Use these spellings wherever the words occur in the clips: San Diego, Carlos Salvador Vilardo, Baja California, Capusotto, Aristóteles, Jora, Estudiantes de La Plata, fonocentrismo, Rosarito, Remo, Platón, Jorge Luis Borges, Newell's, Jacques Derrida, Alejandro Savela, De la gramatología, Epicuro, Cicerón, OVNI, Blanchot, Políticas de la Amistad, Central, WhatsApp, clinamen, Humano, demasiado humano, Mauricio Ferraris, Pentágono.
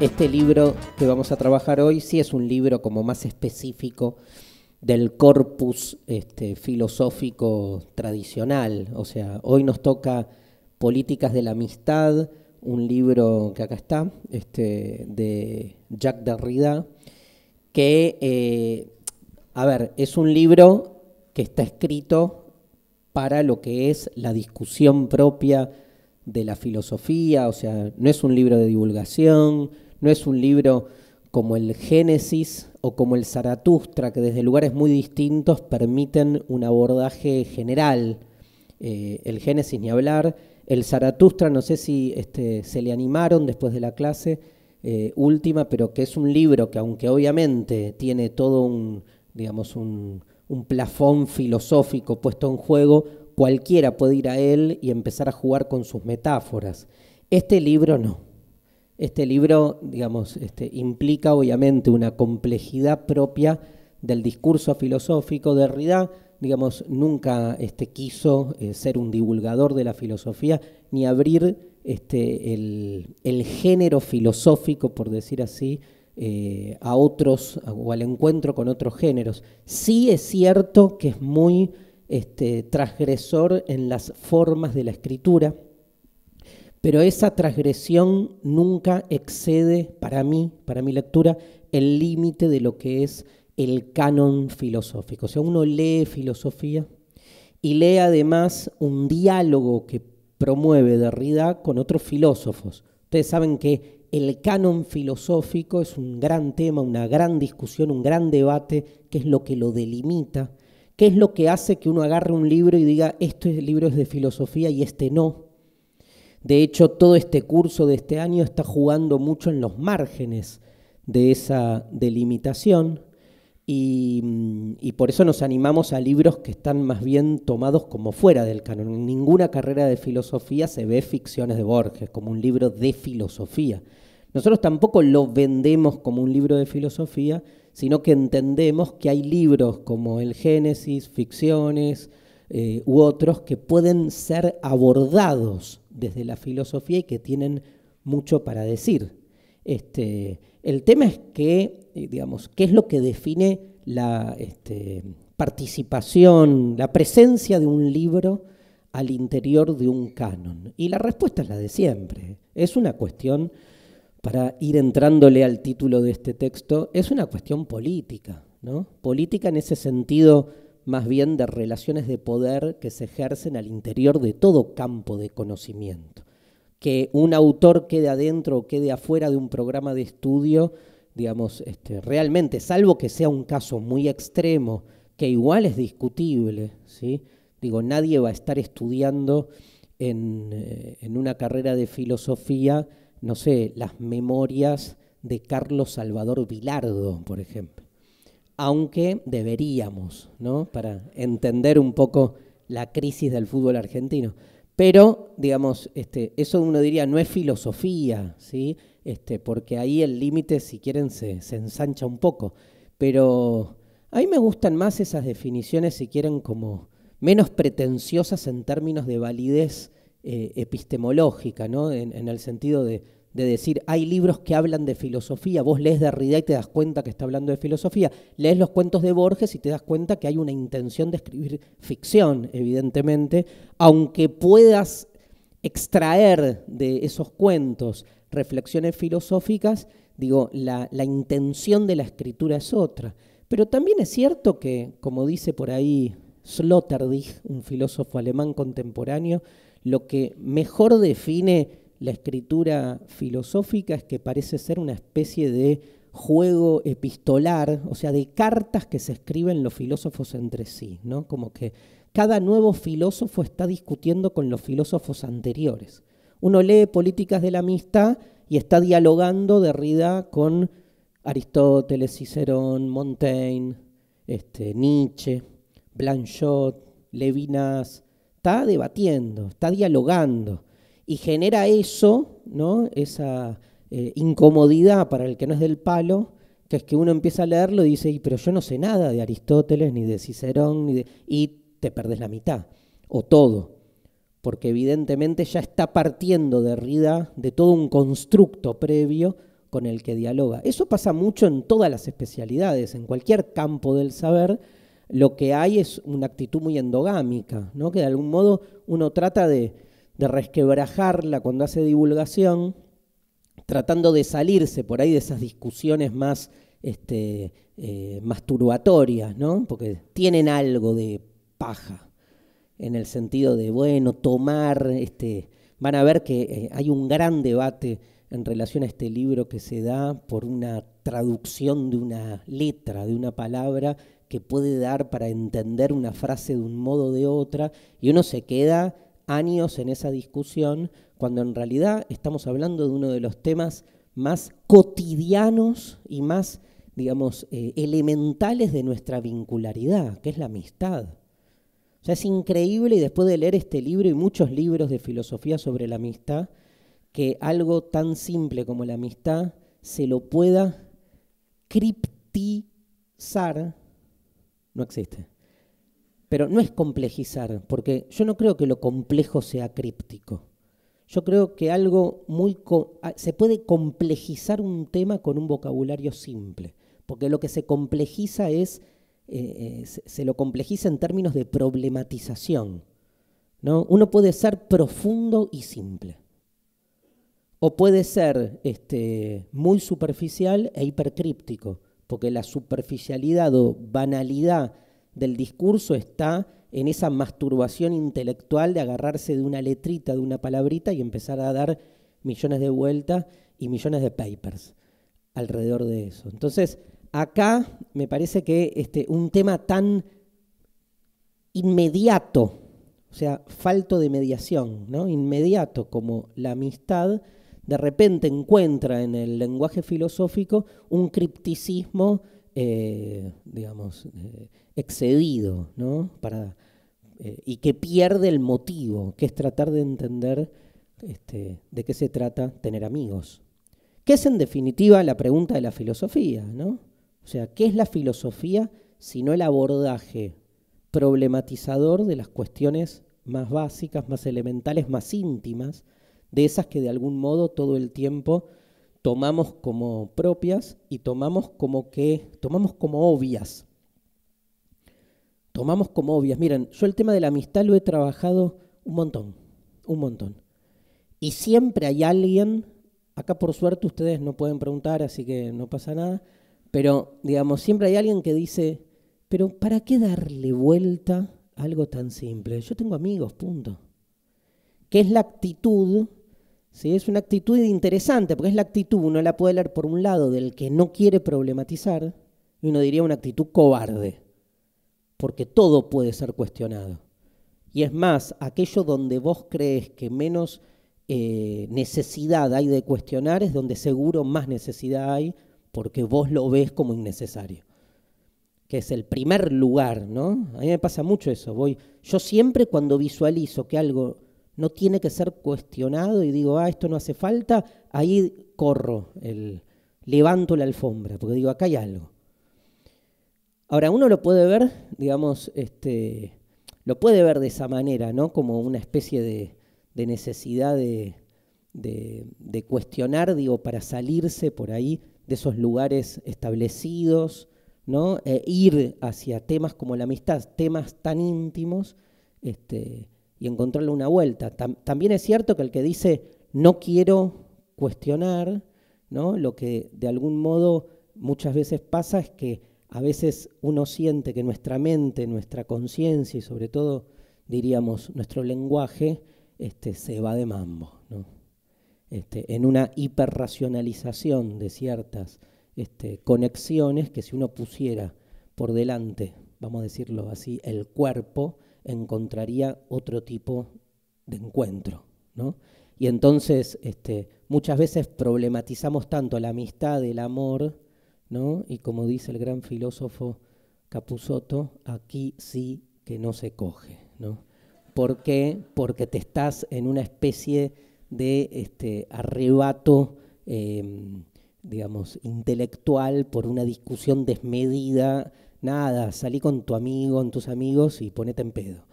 Este libro que vamos a trabajar hoy sí es un libro como más específico del corpus filosófico tradicional. O sea, hoy nos toca Políticas de la Amistad, un libro que acá está, de Jacques Derrida, que, a ver, es un libro que está escrito para lo que es la discusión propia de la filosofía. O sea, no es un libro de divulgación, no es un libro como el Génesis o como el Zaratustra, que desde lugares muy distintos permiten un abordaje general. El Génesis ni hablar, el Zaratustra no sé si se le animaron después de la clase última, pero que es un libro que, aunque obviamente tiene todo un, digamos, un plafón filosófico puesto en juego, cualquiera puede ir a él y empezar a jugar con sus metáforas. Este libro no. Este libro, digamos, implica obviamente una complejidad propia del discurso filosófico. Derrida, digamos, nunca quiso ser un divulgador de la filosofía ni abrir el género filosófico, por decir así, a otros o al encuentro con otros géneros. Sí es cierto que es muy transgresor en las formas de la escritura, pero esa transgresión nunca excede, para mí, para mi lectura, el límite de lo que es el canon filosófico. O sea, uno lee filosofía y lee además un diálogo que promueve Derrida con otros filósofos. Ustedes saben que el canon filosófico es un gran tema, una gran discusión, un gran debate, que es lo que lo delimita, qué es lo que hace que uno agarre un libro y diga, este libro es de filosofía y este no. De hecho, todo este curso de este año está jugando mucho en los márgenes de esa delimitación y por eso nos animamos a libros que están más bien tomados como fuera del canon. En ninguna carrera de filosofía se ve Ficciones de Borges como un libro de filosofía. Nosotros tampoco lo vendemos como un libro de filosofía, sino que entendemos que hay libros como el Génesis, Ficciones u otros que pueden ser abordados desde la filosofía y que tienen mucho para decir. El tema es que, digamos, ¿qué es lo que define la participación, la presencia de un libro al interior de un canon? Y la respuesta es la de siempre. Es una cuestión, para ir entrándole al título de este texto, es una cuestión política, ¿no? Política en ese sentido más bien de relaciones de poder que se ejercen al interior de todo campo de conocimiento. Que un autor quede adentro o quede afuera de un programa de estudio, digamos, realmente, salvo que sea un caso muy extremo, que igual es discutible, ¿sí? Digo, nadie va a estar estudiando en una carrera de filosofía, no sé, las memorias de Carlos Salvador Vilardo, por ejemplo. Aunque deberíamos, ¿no? Para entender un poco la crisis del fútbol argentino. Pero, digamos, eso uno diría no es filosofía, ¿sí? Porque ahí el límite, si quieren, se ensancha un poco. Pero a mí me gustan más esas definiciones, si quieren, como menos pretenciosas en términos de validez epistemológica, ¿no? En el sentido de decir, hay libros que hablan de filosofía, vos lees Derrida y te das cuenta que está hablando de filosofía, lees los cuentos de Borges y te das cuenta que hay una intención de escribir ficción, evidentemente, aunque puedas extraer de esos cuentos reflexiones filosóficas, digo, la intención de la escritura es otra. Pero también es cierto que, como dice por ahí Sloterdijk, un filósofo alemán contemporáneo, lo que mejor define la escritura filosófica es que parece ser una especie de juego epistolar, o sea, de cartas que se escriben los filósofos entre sí, ¿no? Como que cada nuevo filósofo está discutiendo con los filósofos anteriores. Uno lee Políticas de la Amistad y está dialogando Derrida con Aristóteles, Cicerón, Montaigne, Nietzsche, Blanchot, Levinas. Está debatiendo, está dialogando. Y genera eso, ¿no? Esa incomodidad para el que no es del palo, que es que uno empieza a leerlo y dice, pero yo no sé nada de Aristóteles, ni de Cicerón, y te perdés la mitad, o todo. Porque evidentemente ya está partiendo Derrida de todo un constructo previo con el que dialoga. Eso pasa mucho en todas las especialidades, en cualquier campo del saber, lo que hay es una actitud muy endogámica, ¿no? Que de algún modo uno trata de resquebrajarla cuando hace divulgación, tratando de salirse por ahí de esas discusiones más masturbatorias, ¿no? Porque tienen algo de paja, en el sentido de, bueno, tomar, van a ver que hay un gran debate en relación a este libro que se da por una traducción de una letra, de una palabra, que puede dar para entender una frase de un modo o de otra, y uno se queda años en esa discusión, cuando en realidad estamos hablando de uno de los temas más cotidianos y más, digamos, elementales de nuestra vincularidad, que es la amistad. O sea, es increíble, y después de leer este libro y muchos libros de filosofía sobre la amistad, que algo tan simple como la amistad se lo pueda criptizar. No existe. Pero no es complejizar, porque yo no creo que lo complejo sea críptico. Yo creo que algo se puede complejizar un tema con un vocabulario simple, porque lo que se complejiza es, se lo complejiza en términos de problematización, ¿no? Uno puede ser profundo y simple, o puede ser muy superficial e hipercríptico, porque la superficialidad o banalidad del discurso está en esa masturbación intelectual de agarrarse de una letrita, de una palabrita y empezar a dar millones de vueltas y millones de papers alrededor de eso. Entonces, acá me parece que un tema tan inmediato, o sea, falto de mediación, ¿no? Inmediato como la amistad, de repente encuentra en el lenguaje filosófico un cripticismo, excedido, ¿no? Y que pierde el motivo, que es tratar de entender de qué se trata tener amigos. ¿Qué es en definitiva la pregunta de la filosofía, ¿no? O sea, ¿qué es la filosofía sino el abordaje problematizador de las cuestiones más básicas, más elementales, más íntimas, de esas que de algún modo todo el tiempo tomamos como propias y tomamos como obvias? Tomamos como obvias. Miren, yo el tema de la amistad lo he trabajado un montón. Y siempre hay alguien, acá por suerte ustedes no pueden preguntar, así que no pasa nada, pero digamos, siempre hay alguien que dice, pero ¿para qué darle vuelta a algo tan simple? Yo tengo amigos, punto. Que es la actitud, ¿sí? Es una actitud interesante, porque es la actitud, uno la puede leer por un lado del que no quiere problematizar, y uno diría una actitud cobarde, porque todo puede ser cuestionado. Y es más, aquello donde vos crees que menos necesidad hay de cuestionar es donde seguro más necesidad hay, porque vos lo ves como innecesario, que es el primer lugar, ¿no? A mí me pasa mucho eso. Yo siempre cuando visualizo que algo no tiene que ser cuestionado y digo, esto no hace falta, ahí corro, levanto la alfombra, porque digo, acá hay algo. Ahora, uno lo puede ver, digamos, lo puede ver de esa manera, ¿no? Como una especie de necesidad de cuestionar, digo, para salirse por ahí de esos lugares establecidos, ¿no? Ir hacia temas como la amistad, temas tan íntimos, y encontrarle una vuelta. También es cierto que el que dice no quiero cuestionar, ¿no? Lo que de algún modo muchas veces pasa es que a veces uno siente que nuestra mente, nuestra conciencia y sobre todo, diríamos, nuestro lenguaje se va de mambo, ¿no? En una hiperracionalización de ciertas conexiones que si uno pusiera por delante, vamos a decirlo así, el cuerpo, encontraría otro tipo de encuentro, ¿no? Y entonces muchas veces problematizamos tanto la amistad, el amor, ¿no? Y como dice el gran filósofo Capusotto, aquí sí que no se coge, ¿no? ¿Por qué? Porque te estás en una especie de arrebato, digamos, intelectual por una discusión desmedida. Nada, salí con tu amigo, con tus amigos y ponete en pedo.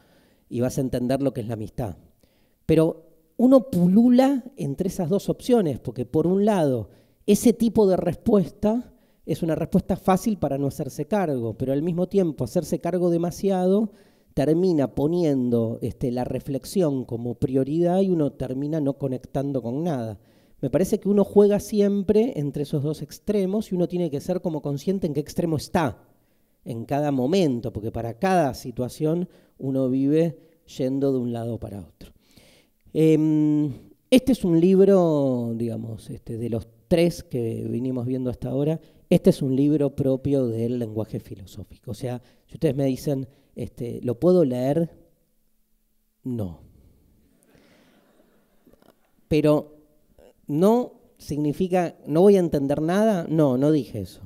Y vas a entender lo que es la amistad. Pero uno pulula entre esas dos opciones, porque por un lado Ese tipo de respuesta es una respuesta fácil para no hacerse cargo, pero al mismo tiempo hacerse cargo demasiado termina poniendo la reflexión como prioridad y uno termina no conectando con nada. Me parece que uno juega siempre entre esos dos extremos y uno tiene que ser como consciente en qué extremo está en cada momento, porque para cada situación uno vive yendo de un lado para otro. Este es un libro, digamos, de los tres que vinimos viendo hasta ahora, este es un libro propio del lenguaje filosófico. O sea, si ustedes me dicen, ¿lo puedo leer? No. Pero no significa, no voy a entender nada, no, no dije eso.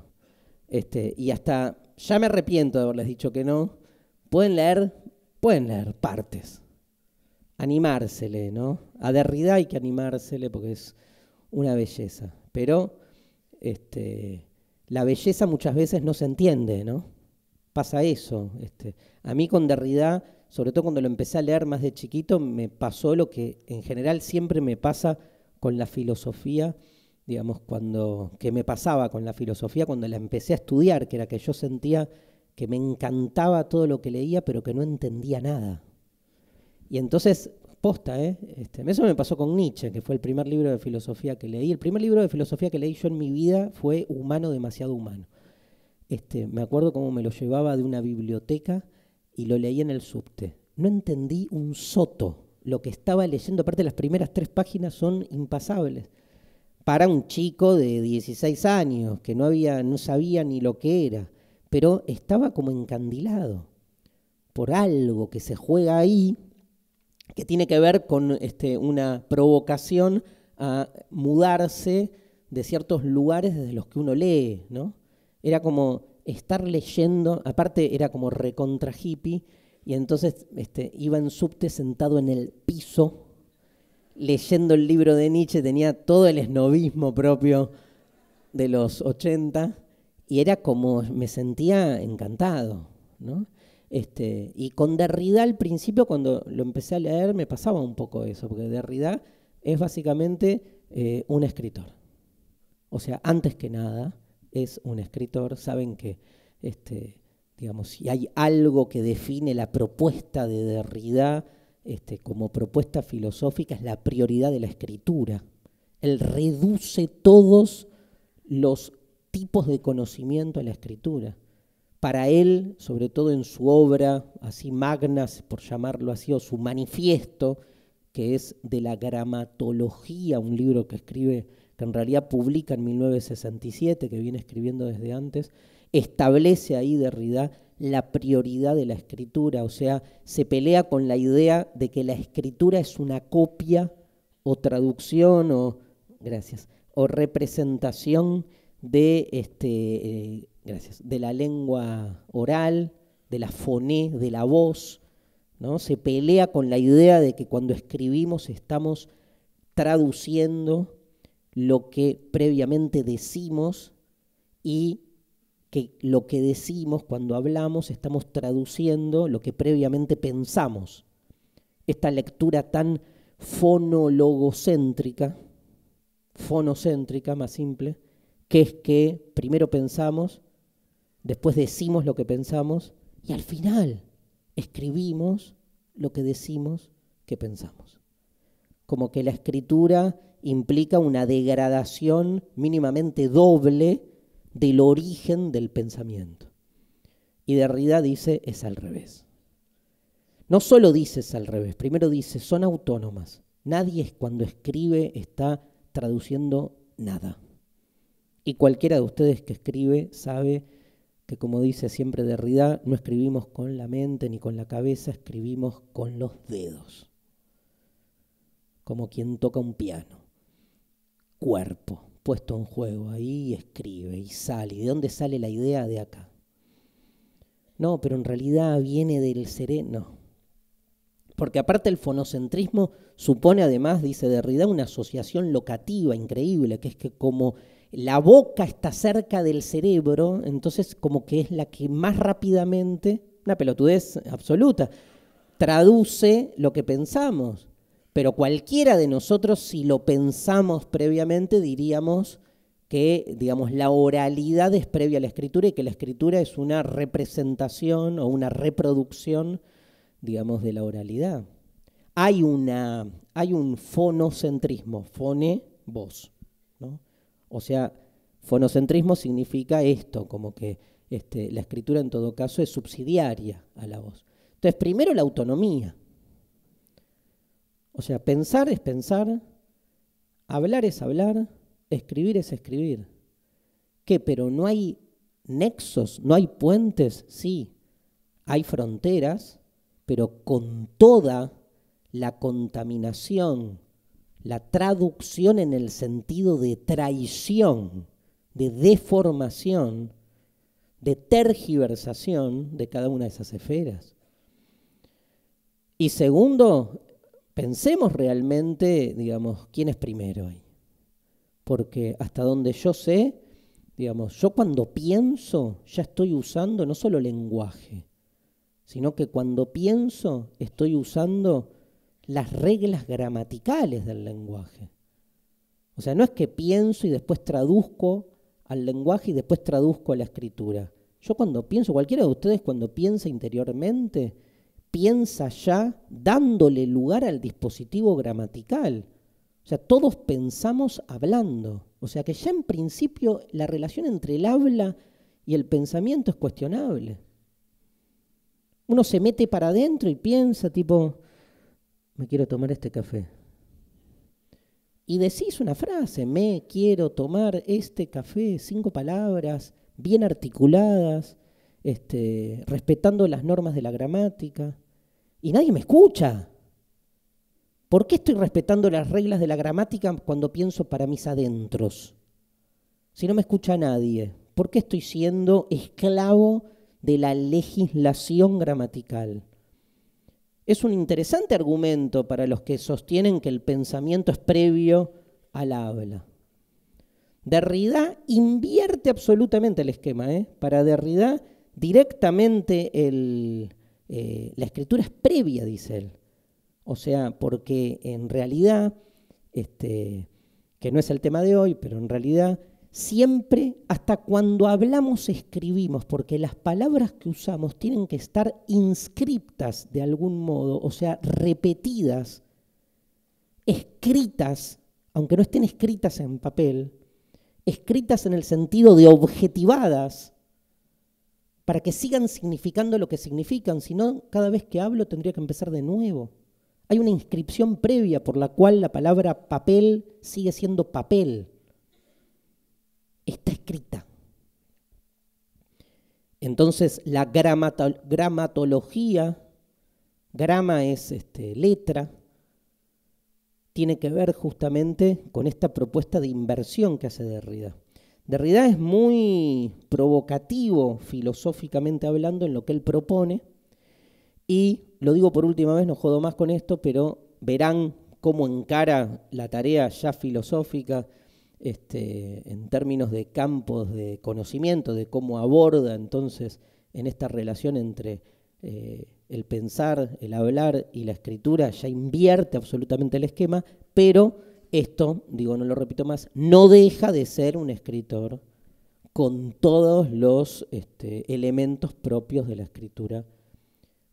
Y hasta ya me arrepiento de haberles dicho que no. Pueden leer partes. Animársele, ¿no? A Derrida hay que animársele porque es una belleza. Pero la belleza muchas veces no se entiende, ¿no? Pasa eso. A mí con Derrida, sobre todo cuando lo empecé a leer más de chiquito, me pasó lo que en general siempre me pasa con la filosofía, digamos, que me pasaba con la filosofía cuando la empecé a estudiar, que era que yo sentía que me encantaba todo lo que leía, pero que no entendía nada. Y entonces, posta, eso me pasó con Nietzsche, que fue el primer libro de filosofía que leí. El primer libro de filosofía que leí yo en mi vida fue Humano, demasiado humano. Me acuerdo cómo me lo llevaba de una biblioteca y lo leí en el subte. No entendí un soto lo que estaba leyendo, aparte las primeras 3 páginas son impasables. Para un chico de 16 años, que no sabía ni lo que era, pero estaba como encandilado por algo que se juega ahí, que tiene que ver con una provocación a mudarse de ciertos lugares desde los que uno lee, ¿no? Era como estar leyendo, aparte era como recontra hippie, y entonces iba en subte sentado en el piso, leyendo el libro de Nietzsche, tenía todo el esnovismo propio de los 80, y era como, me sentía encantado, ¿no? Y con Derrida al principio, cuando lo empecé a leer, me pasaba un poco eso, porque Derrida es básicamente un escritor. O sea, antes que nada, es un escritor, saben que... digamos, si hay algo que define la propuesta de Derrida como propuesta filosófica es la prioridad de la escritura. Él reduce todos los tipos de conocimiento a la escritura. Para él, sobre todo en su obra, así magna, por llamarlo así, o su manifiesto, que es De la gramatología, un libro que escribe, que en realidad publica en 1967, que viene escribiendo desde antes, establece ahí Derrida la prioridad de la escritura, o sea, se pelea con la idea de que la escritura es una copia o traducción o representación de, de la lengua oral, de la foné, de la voz, ¿no? Se pelea con la idea de que cuando escribimos estamos traduciendo lo que previamente decimos y que lo que decimos cuando hablamos estamos traduciendo lo que previamente pensamos. Esta lectura tan fonologocéntrica, fonocéntrica más simple, que es que primero pensamos, después decimos lo que pensamos y al final escribimos lo que decimos que pensamos. Como que la escritura implica una degradación mínimamente doble del origen del pensamiento. Y Derrida dice, es al revés. No solo dice es al revés, primero dice, son autónomas. Nadie cuando escribe está traduciendo nada. Y cualquiera de ustedes que escribe sabe que, como dice siempre Derrida, no escribimos con la mente ni con la cabeza, escribimos con los dedos. Como quien toca un piano. Cuerpo puesto en juego, ahí escribe y sale. ¿Y de dónde sale la idea? De acá. No, pero en realidad viene del sereno. Porque aparte el fonocentrismo supone además, dice Derrida, una asociación locativa increíble, que es que como la boca está cerca del cerebro, entonces como que es la que más rápidamente, una pelotudez absoluta, traduce lo que pensamos. Pero cualquiera de nosotros, si lo pensamos previamente, diríamos que, digamos, la oralidad es previa a la escritura y que la escritura es una representación o una reproducción, digamos, de la oralidad. Hay un fonocentrismo, fone, voz, ¿no? O sea, fonocentrismo significa esto, como que la escritura en todo caso es subsidiaria a la voz. Entonces, primero la autonomía. O sea, pensar es pensar, hablar es hablar, escribir es escribir. ¿Qué? Pero no hay nexos, no hay puentes, sí, hay fronteras, pero con toda la contaminación, la traducción en el sentido de traición, de deformación, de tergiversación de cada una de esas esferas. Y segundo, pensemos realmente, digamos, quién es primero ahí. Porque hasta donde yo sé, digamos, yo cuando pienso ya estoy usando no solo lenguaje, sino que cuando pienso estoy usando las reglas gramaticales del lenguaje. O sea, no es que pienso y después traduzco al lenguaje y después traduzco a la escritura. Yo cuando pienso, cualquiera de ustedes cuando piensa interiormente, piensa ya dándole lugar al dispositivo gramatical. O sea, todos pensamos hablando. O sea, que ya en principio la relación entre el habla y el pensamiento es cuestionable. Uno se mete para adentro y piensa, tipo, me quiero tomar este café. Y decís una frase, me quiero tomar este café, 5 palabras, bien articuladas, respetando las normas de la gramática. Y nadie me escucha. ¿Por qué estoy respetando las reglas de la gramática cuando pienso para mis adentros? Si no me escucha nadie, ¿por qué estoy siendo esclavo de la legislación gramatical? Es un interesante argumento para los que sostienen que el pensamiento es previo al habla. Derrida invierte absolutamente el esquema, ¿eh? Para Derrida, directamente la escritura es previa, dice él. O sea, porque en realidad, que no es el tema de hoy, pero en realidad, siempre, hasta cuando hablamos, escribimos, porque las palabras que usamos tienen que estar inscriptas de algún modo, o sea, repetidas, escritas, aunque no estén escritas en papel, escritas en el sentido de objetivadas, para que sigan significando lo que significan, si no, cada vez que hablo tendría que empezar de nuevo. Hay una inscripción previa por la cual la palabra papel sigue siendo papel. Está escrita. Entonces, la gramatología, grama es letra, tiene que ver justamente con esta propuesta de inversión que hace Derrida. Derrida es muy provocativo, filosóficamente hablando, en lo que él propone, y lo digo por última vez, no jodo más con esto, pero verán cómo encara la tarea ya filosófica, en términos de campos de conocimiento, de cómo aborda entonces en esta relación entre el pensar, el hablar y la escritura, ya invierte absolutamente el esquema, pero esto, digo, no lo repito más, no deja de ser un escritor con todos los elementos propios de la escritura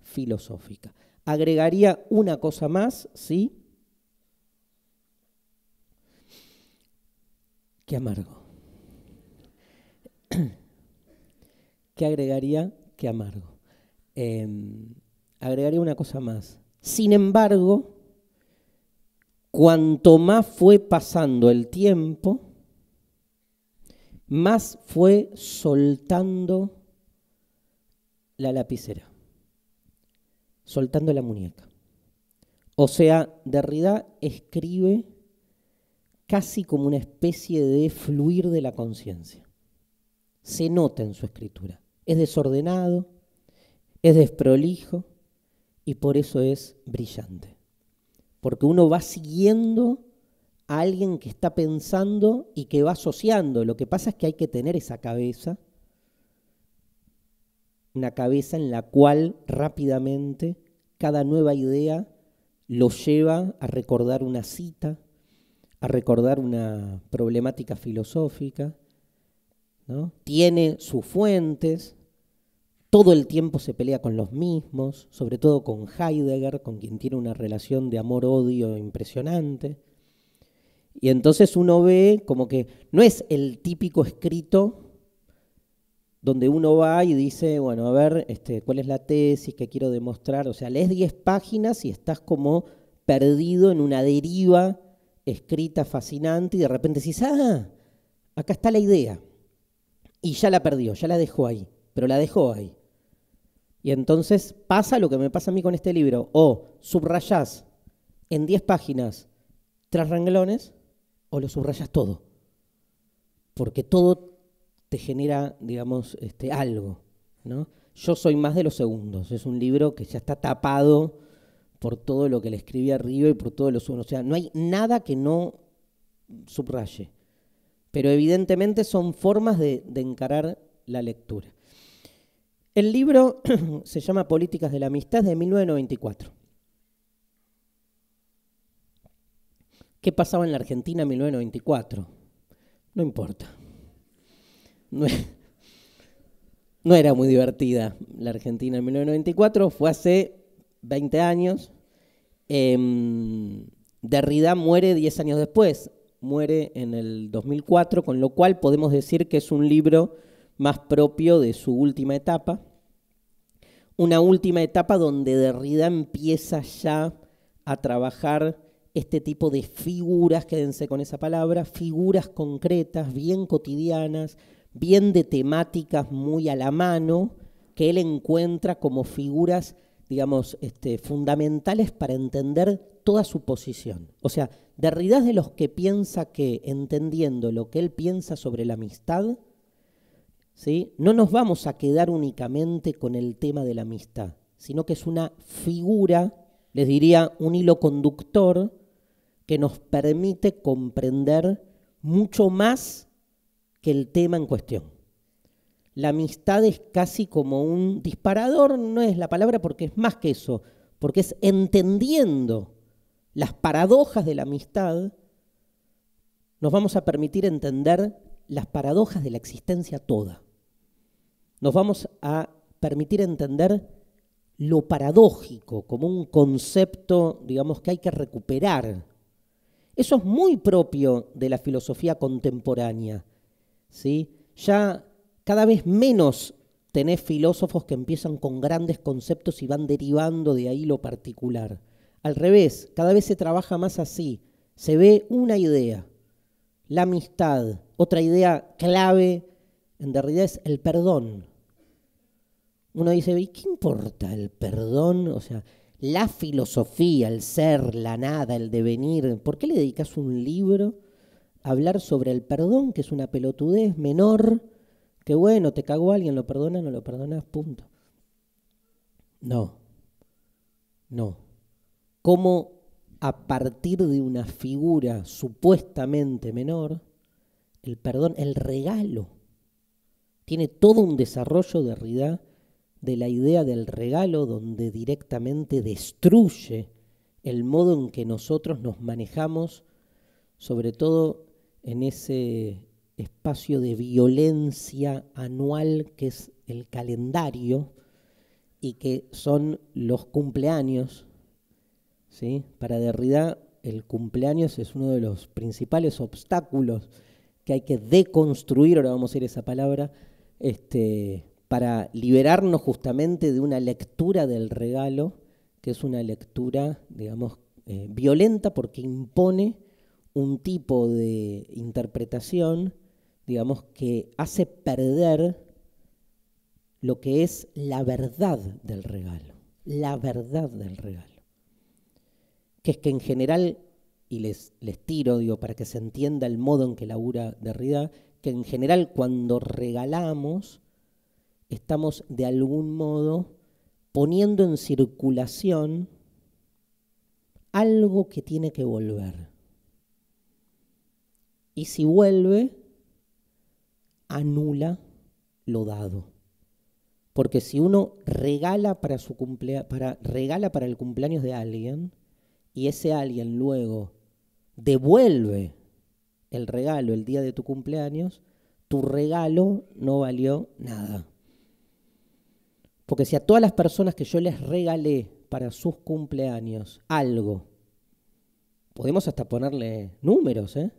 filosófica. Agregaría una cosa más, ¿sí? Qué amargo. ¿Qué agregaría? Qué amargo. Agregaría una cosa más. Sin embargo, cuanto más fue pasando el tiempo, más fue soltando la lapicera, soltando la muñeca. O sea, Derrida escribe casi como una especie de fluir de la conciencia. Se nota en su escritura. Es desordenado, es desprolijo y por eso es brillante. Porque uno va siguiendo a alguien que está pensando y que va asociando. Lo que pasa es que hay que tener esa cabeza, una cabeza en la cual rápidamente cada nueva idea lo lleva a recordar una cita, a recordar una problemática filosófica, ¿no? Tiene sus fuentes, todo el tiempo se pelea con los mismos, sobre todo con Heidegger, con quien tiene una relación de amor-odio impresionante. Y entonces uno ve como que no es el típico escrito donde uno va y dice, bueno, a ver, ¿cuál es la tesis que quiero demostrar? O sea, lees 10 páginas y estás como perdido en una deriva escrita fascinante y de repente decís, ah, acá está la idea. Y ya la perdió, ya la dejó ahí, pero la dejó ahí. Y entonces pasa lo que me pasa a mí con este libro, o subrayás en 10 páginas 3 renglones, o lo subrayas todo, porque todo te genera, digamos, algo, ¿no? Yo soy más de los segundos, es un libro que ya está tapado por todo lo que le escribí arriba y por todos los segundos, o sea, no hay nada que no subraye, pero evidentemente son formas de encarar la lectura. El libro se llama Políticas de la Amistad, de 1994. ¿Qué pasaba en la Argentina en 1994? No importa. No era muy divertida la Argentina en 1994, fue hace 20 años. Derrida muere 10 años después, muere en el 2004, con lo cual podemos decir que es un libro más propio de su última etapa. Una última etapa donde Derrida empieza ya a trabajar este tipo de figuras, quédense con esa palabra, figuras concretas, bien cotidianas, bien de temáticas muy a la mano, que él encuentra como figuras, digamos, fundamentales para entender toda su posición. O sea, Derrida es de los que piensa que, entendiendo lo que él piensa sobre la amistad, ¿sí?, no nos vamos a quedar únicamente con el tema de la amistad, sino que es una figura, les diría, un hilo conductor, que nos permite comprender mucho más que el tema en cuestión. La amistad es casi como un disparador, no es la palabra porque es más que eso, porque es entendiendo las paradojas de la amistad, nos vamos a permitir entender las paradojas de la existencia toda. Nos vamos a permitir entender lo paradójico como un concepto, digamos, que hay que recuperar. Eso es muy propio de la filosofía contemporánea, ¿sí? Ya cada vez menos tenés filósofos que empiezan con grandes conceptos y van derivando de ahí lo particular. Al revés, cada vez se trabaja más así. Se ve una idea, la amistad. Otra idea clave en Derrida es el perdón. Uno dice, ¿y qué importa el perdón? O sea, la filosofía, el ser, la nada, el devenir. ¿Por qué le dedicas un libro a hablar sobre el perdón, que es una pelotudez menor? Que bueno, te cagó alguien, lo perdonas, no lo perdonas, punto. No, no. ¿Cómo a partir de una figura supuestamente menor, el perdón, el regalo, tiene todo un desarrollo de Derrida de la idea del regalo, donde directamente destruye el modo en que nosotros nos manejamos, sobre todo en ese espacio de violencia anual que es el calendario y que son los cumpleaños, ¿sí? Para Derrida el cumpleaños es uno de los principales obstáculos que hay que deconstruir, ahora vamos a ir a esa palabra, para liberarnos justamente de una lectura del regalo, que es una lectura, digamos, violenta, porque impone un tipo de interpretación, digamos, que hace perder lo que es la verdad del regalo. La verdad del regalo. Que es que en general, y les tiro, digo, para que se entienda el modo en que labura Derrida, que en general cuando regalamos, estamos de algún modo poniendo en circulación algo que tiene que volver. Y si vuelve, anula lo dado. Porque si uno regala regala para el cumpleaños de alguien, y ese alguien luego devuelve el regalo el día de tu cumpleaños, tu regalo no valió nada. Porque si a todas las personas que yo les regalé para sus cumpleaños algo, podemos hasta ponerle números, ¿eh?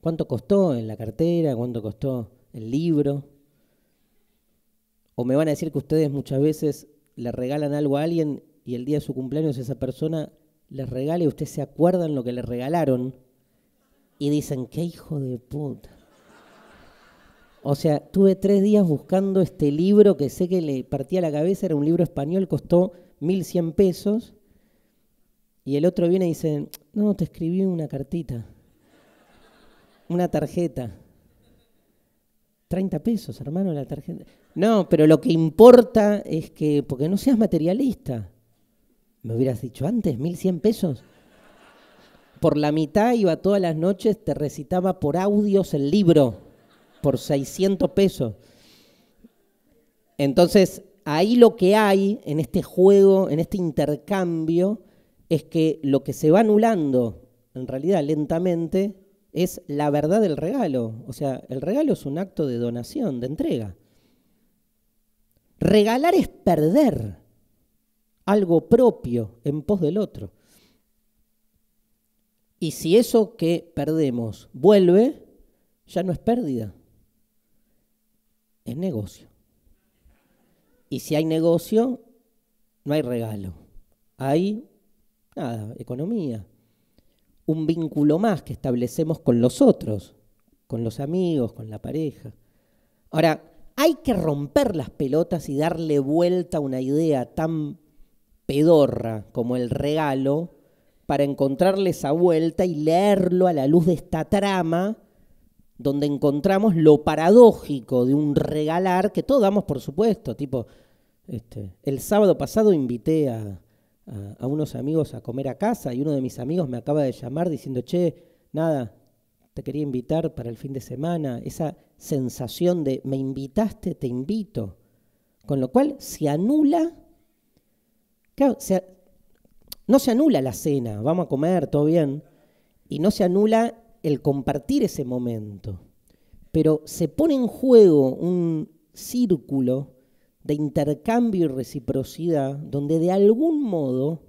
¿Cuánto costó en la cartera? ¿Cuánto costó el libro? O me van a decir que ustedes muchas veces le regalan algo a alguien y el día de su cumpleaños esa persona les regala y ustedes se acuerdan lo que le regalaron y dicen, ¡qué hijo de puta! O sea, tuve 3 días buscando este libro que sé que le partía la cabeza, era un libro español, costó 1.100 pesos, y el otro viene y dice, no, te escribí una cartita, una tarjeta. 30 pesos, hermano, la tarjeta. No, pero lo que importa es que, porque no seas materialista, me hubieras dicho antes, 1.100 pesos. Por la mitad iba todas las noches, te recitaba por audios el libro. Por 600 pesos. Entonces, ahí lo que hay en este juego, en este intercambio, es que lo que se va anulando, en realidad lentamente, es la verdad del regalo. O sea, el regalo es un acto de donación, de entrega. Regalar es perder algo propio en pos del otro. Y si eso que perdemos vuelve, ya no es pérdida. Es negocio. Y si hay negocio, no hay regalo. Hay, nada, economía. Un vínculo más que establecemos con los otros, con los amigos, con la pareja. Ahora, hay que romper las pelotas y darle vuelta a una idea tan pedorra como el regalo para encontrarle esa vuelta y leerlo a la luz de esta trama donde encontramos lo paradójico de un regalar, que todos damos por supuesto, tipo, el sábado pasado invité a unos amigos a comer a casa y uno de mis amigos me acaba de llamar diciendo, che, nada, te quería invitar para el fin de semana, esa sensación de me invitaste, te invito, con lo cual se anula, claro, no se anula la cena, vamos a comer, todo bien, y no se anula el compartir ese momento, pero se pone en juego un círculo de intercambio y reciprocidad donde de algún modo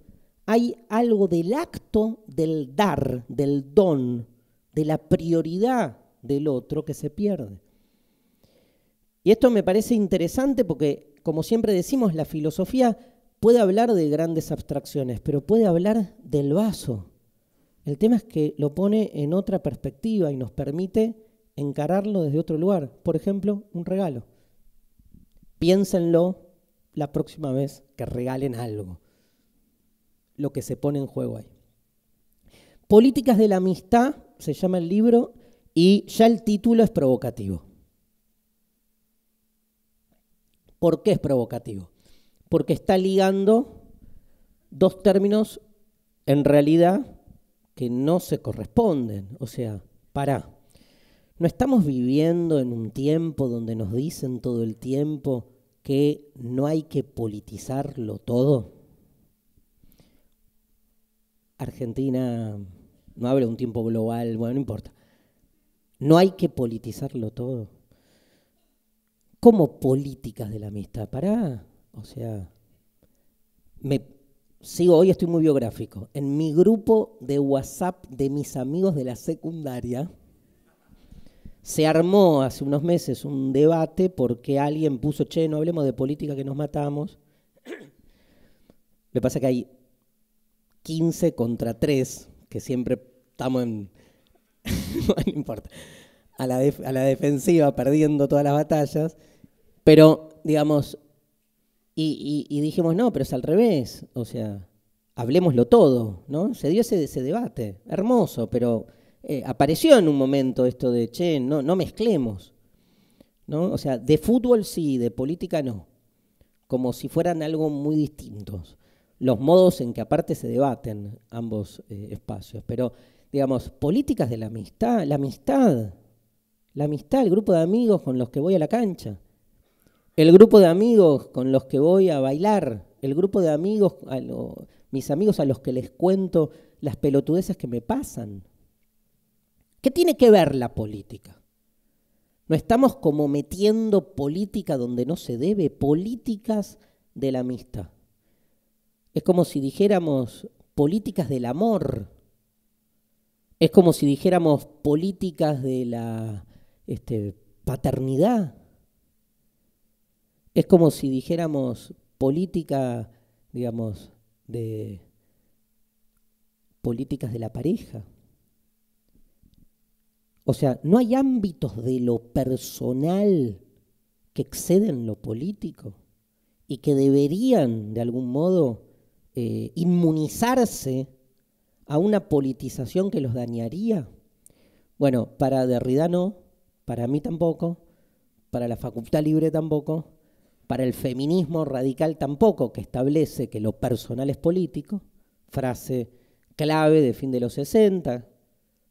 hay algo del acto del dar, del don, de la prioridad del otro que se pierde. Y esto me parece interesante porque, como siempre decimos, la filosofía puede hablar de grandes abstracciones, pero puede hablar del vaso. El tema es que lo pone en otra perspectiva y nos permite encararlo desde otro lugar. Por ejemplo, un regalo. Piénsenlo la próxima vez que regalen algo. Lo que se pone en juego ahí. Políticas de la amistad, se llama el libro, y ya el título es provocativo. ¿Por qué es provocativo? Porque está ligando dos términos en realidad que no se corresponden, o sea, pará. ¿No estamos viviendo en un tiempo donde nos dicen todo el tiempo que no hay que politizarlo todo? Argentina, no habla de un tiempo global, bueno, no importa. No hay que politizarlo todo. ¿Cómo políticas de la amistad? Pará, o sea, sigo, hoy estoy muy biográfico. En mi grupo de WhatsApp de mis amigos de la secundaria se armó hace unos meses un debate porque alguien puso, che, no hablemos de política que nos matamos. Lo que pasa es que hay 15 contra 3, que siempre estamos en... no importa. A la defensiva, perdiendo todas las batallas. Pero, digamos... Y dijimos, no, pero es al revés, o sea, hablemoslo todo, ¿no? Se dio ese debate, hermoso, pero apareció en un momento esto de, che, no mezclemos, ¿no? O sea, de fútbol sí, de política no, como si fueran algo muy distintos, los modos en que aparte se debaten ambos espacios, pero, digamos, políticas de la amistad, el grupo de amigos con los que voy a la cancha, el grupo de amigos con los que voy a bailar, el grupo de amigos, mis amigos a los que les cuento las pelotudeces que me pasan. ¿Qué tiene que ver la política? ¿No estamos como metiendo política donde no se debe? Políticas de la amistad. Es como si dijéramos políticas del amor. Es como si dijéramos políticas de la paternidad. Es como si dijéramos política, digamos, de políticas de la pareja. O sea, no hay ámbitos de lo personal que exceden lo político y que deberían, de algún modo, inmunizarse a una politización que los dañaría. Bueno, para Derrida no, para mí tampoco, para la Facultad Libre tampoco, para el feminismo radical tampoco, que establece que lo personal es político, frase clave de fin de los 60,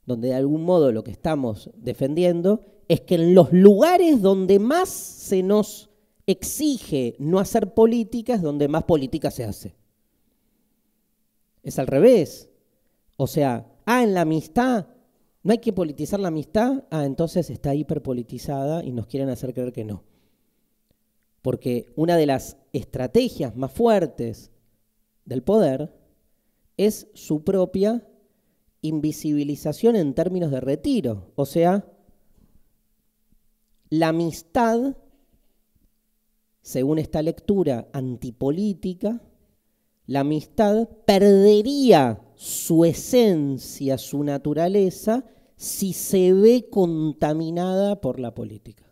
donde de algún modo lo que estamos defendiendo es que en los lugares donde más se nos exige no hacer política es donde más política se hace. Es al revés. O sea, en la amistad, no hay que politizar la amistad, entonces está hiperpolitizada y nos quieren hacer creer que no. Porque una de las estrategias más fuertes del poder es su propia invisibilización en términos de retiro. O sea, la amistad, según esta lectura antipolítica, la amistad perdería su esencia, su naturaleza, si se ve contaminada por la política.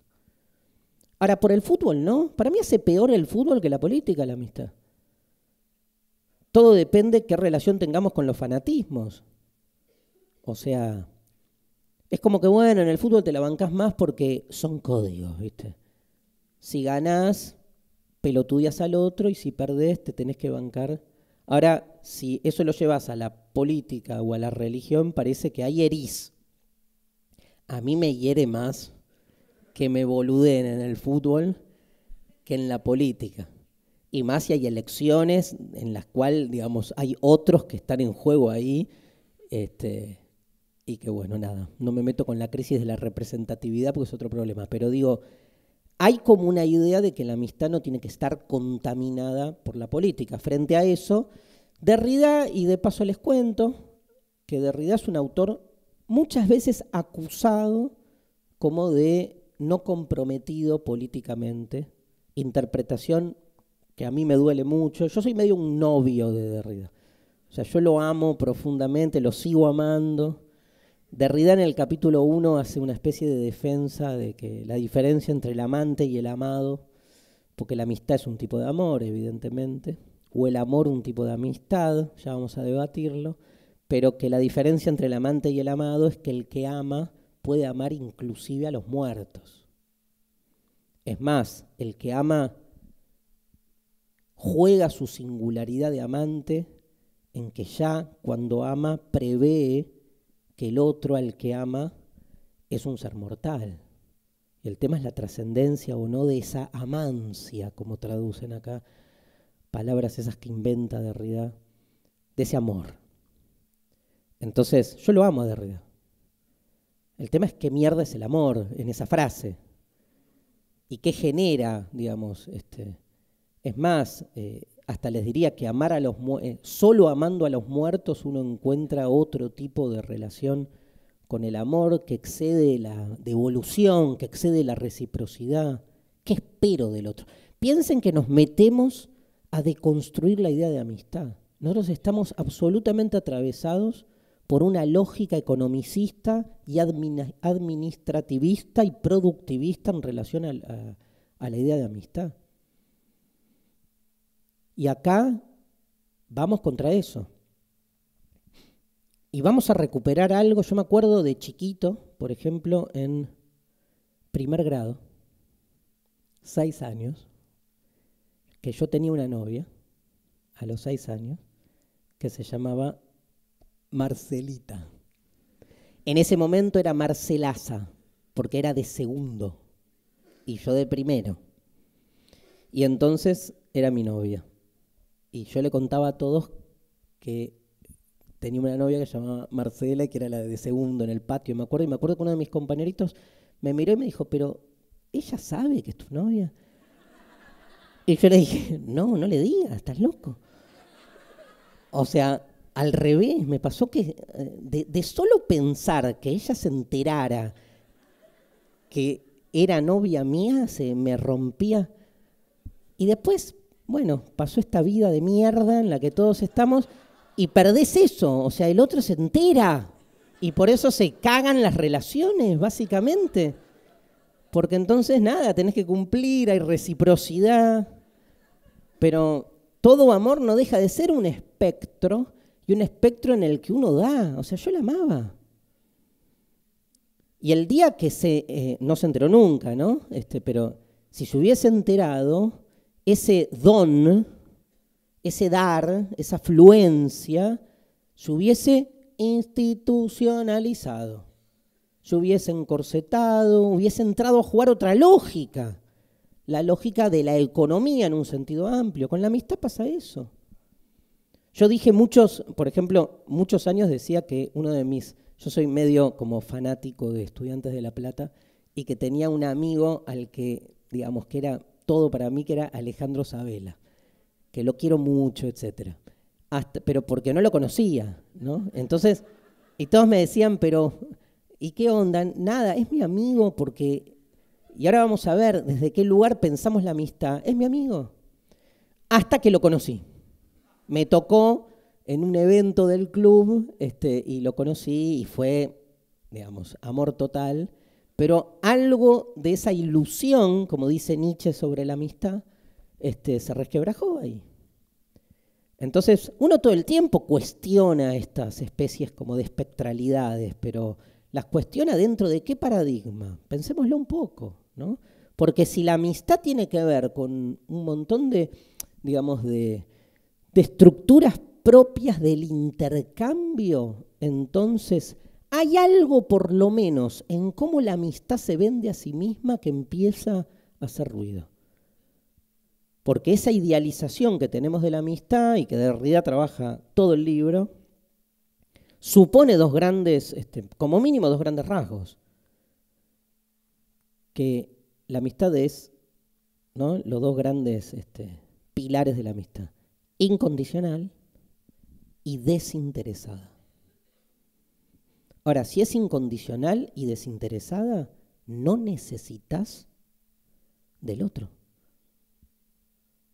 Ahora, por el fútbol, ¿no? Para mí hace peor el fútbol que la política, la amistad. Todo depende qué relación tengamos con los fanatismos. O sea, es como que, bueno, en el fútbol te la bancás más porque son códigos, ¿viste? Si ganás, pelotudeas al otro, y si perdés, te tenés que bancar. Ahora, si eso lo llevas a la política o a la religión, parece que ahí herís. A mí me hiere más que me boludeen en el fútbol que en la política. Y más si hay elecciones en las cuales, digamos, hay otros que están en juego ahí, y que bueno, nada, no me meto con la crisis de la representatividad porque es otro problema, pero digo, hay como una idea de que la amistad no tiene que estar contaminada por la política. Frente a eso, Derrida, y de paso les cuento, que Derrida es un autor muchas veces acusado como de no comprometido políticamente, interpretación que a mí me duele mucho. Yo soy medio un novio de Derrida. O sea, yo lo amo profundamente, lo sigo amando. Derrida en el capítulo 1 hace una especie de defensa de que la diferencia entre el amante y el amado, porque la amistad es un tipo de amor, evidentemente, o el amor un tipo de amistad, ya vamos a debatirlo, pero que la diferencia entre el amante y el amado es que el que ama puede amar inclusive a los muertos. Es más, el que ama juega su singularidad de amante en que ya cuando ama prevé que el otro al que ama es un ser mortal. Y el tema es la trascendencia o no de esa amancia, como traducen acá, palabras esas que inventa Derrida, de ese amor. Entonces, yo lo amo a Derrida. El tema es qué mierda es el amor en esa frase y qué genera, digamos. Es más, hasta les diría que amar a los solo amando a los muertos uno encuentra otro tipo de relación con el amor que excede la devolución, que excede la reciprocidad. ¿Qué espero del otro? Piensen que nos metemos a deconstruir la idea de amistad. Nosotros estamos absolutamente atravesados por una lógica economicista y administrativista y productivista en relación a la idea de amistad. Y acá vamos contra eso. Y vamos a recuperar algo. Yo me acuerdo de chiquito, por ejemplo, en primer grado, 6 años, que yo tenía una novia, a los 6 años, que se llamaba Marcelita. En ese momento era Marcelaza, porque era de segundo, y yo de primero. Y entonces era mi novia. Y yo le contaba a todos que tenía una novia que se llamaba Marcela, que era la de segundo en el patio, y me acuerdo que uno de mis compañeritos me miró y me dijo, pero ¿ella sabe que es tu novia? Y yo le dije, no, no le digas, estás loco. O sea, al revés, me pasó que de solo pensar que ella se enterara que era novia mía, se me rompía. Y después, bueno, pasó esta vida de mierda en la que todos estamos y perdés eso, o sea, el otro se entera y por eso se cagan las relaciones, básicamente. Porque entonces, nada, tenés que cumplir, hay reciprocidad, pero todo amor no deja de ser un espectro, y un espectro en el que uno da, o sea, yo la amaba. Y el día que no se enteró nunca, ¿no? Pero si se hubiese enterado, ese don, ese dar, esa afluencia, se hubiese institucionalizado, se hubiese encorsetado, hubiese entrado a jugar otra lógica, la lógica de la economía en un sentido amplio. Con la amistad pasa eso. Yo dije por ejemplo, muchos años decía que yo soy medio como fanático de Estudiantes de La Plata y que tenía un amigo al que, digamos, que era todo para mí, que era Alejandro Savela, que lo quiero mucho, etc. Pero porque no lo conocía, ¿no? Entonces, y todos me decían, pero ¿y qué onda? Nada, es mi amigo porque, y ahora vamos a ver desde qué lugar pensamos la amistad, es mi amigo. Hasta que lo conocí. Me tocó en un evento del club y lo conocí y fue, digamos, amor total. Pero algo de esa ilusión, como dice Nietzsche sobre la amistad, se resquebrajó ahí. Entonces, uno todo el tiempo cuestiona estas especies como de espectralidades, pero las cuestiona dentro de qué paradigma. Pensémoslo un poco, ¿no? Porque si la amistad tiene que ver con un montón de, digamos, de estructuras propias del intercambio, entonces hay algo, por lo menos, en cómo la amistad se vende a sí misma que empieza a hacer ruido. Porque esa idealización que tenemos de la amistad, y que Derrida trabaja todo el libro, supone dos grandes, como mínimo dos grandes rasgos. Que la amistad es, ¿no?, los dos grandes pilares de la amistad. Incondicional y desinteresada. Ahora, si es incondicional y desinteresada, no necesitas del otro.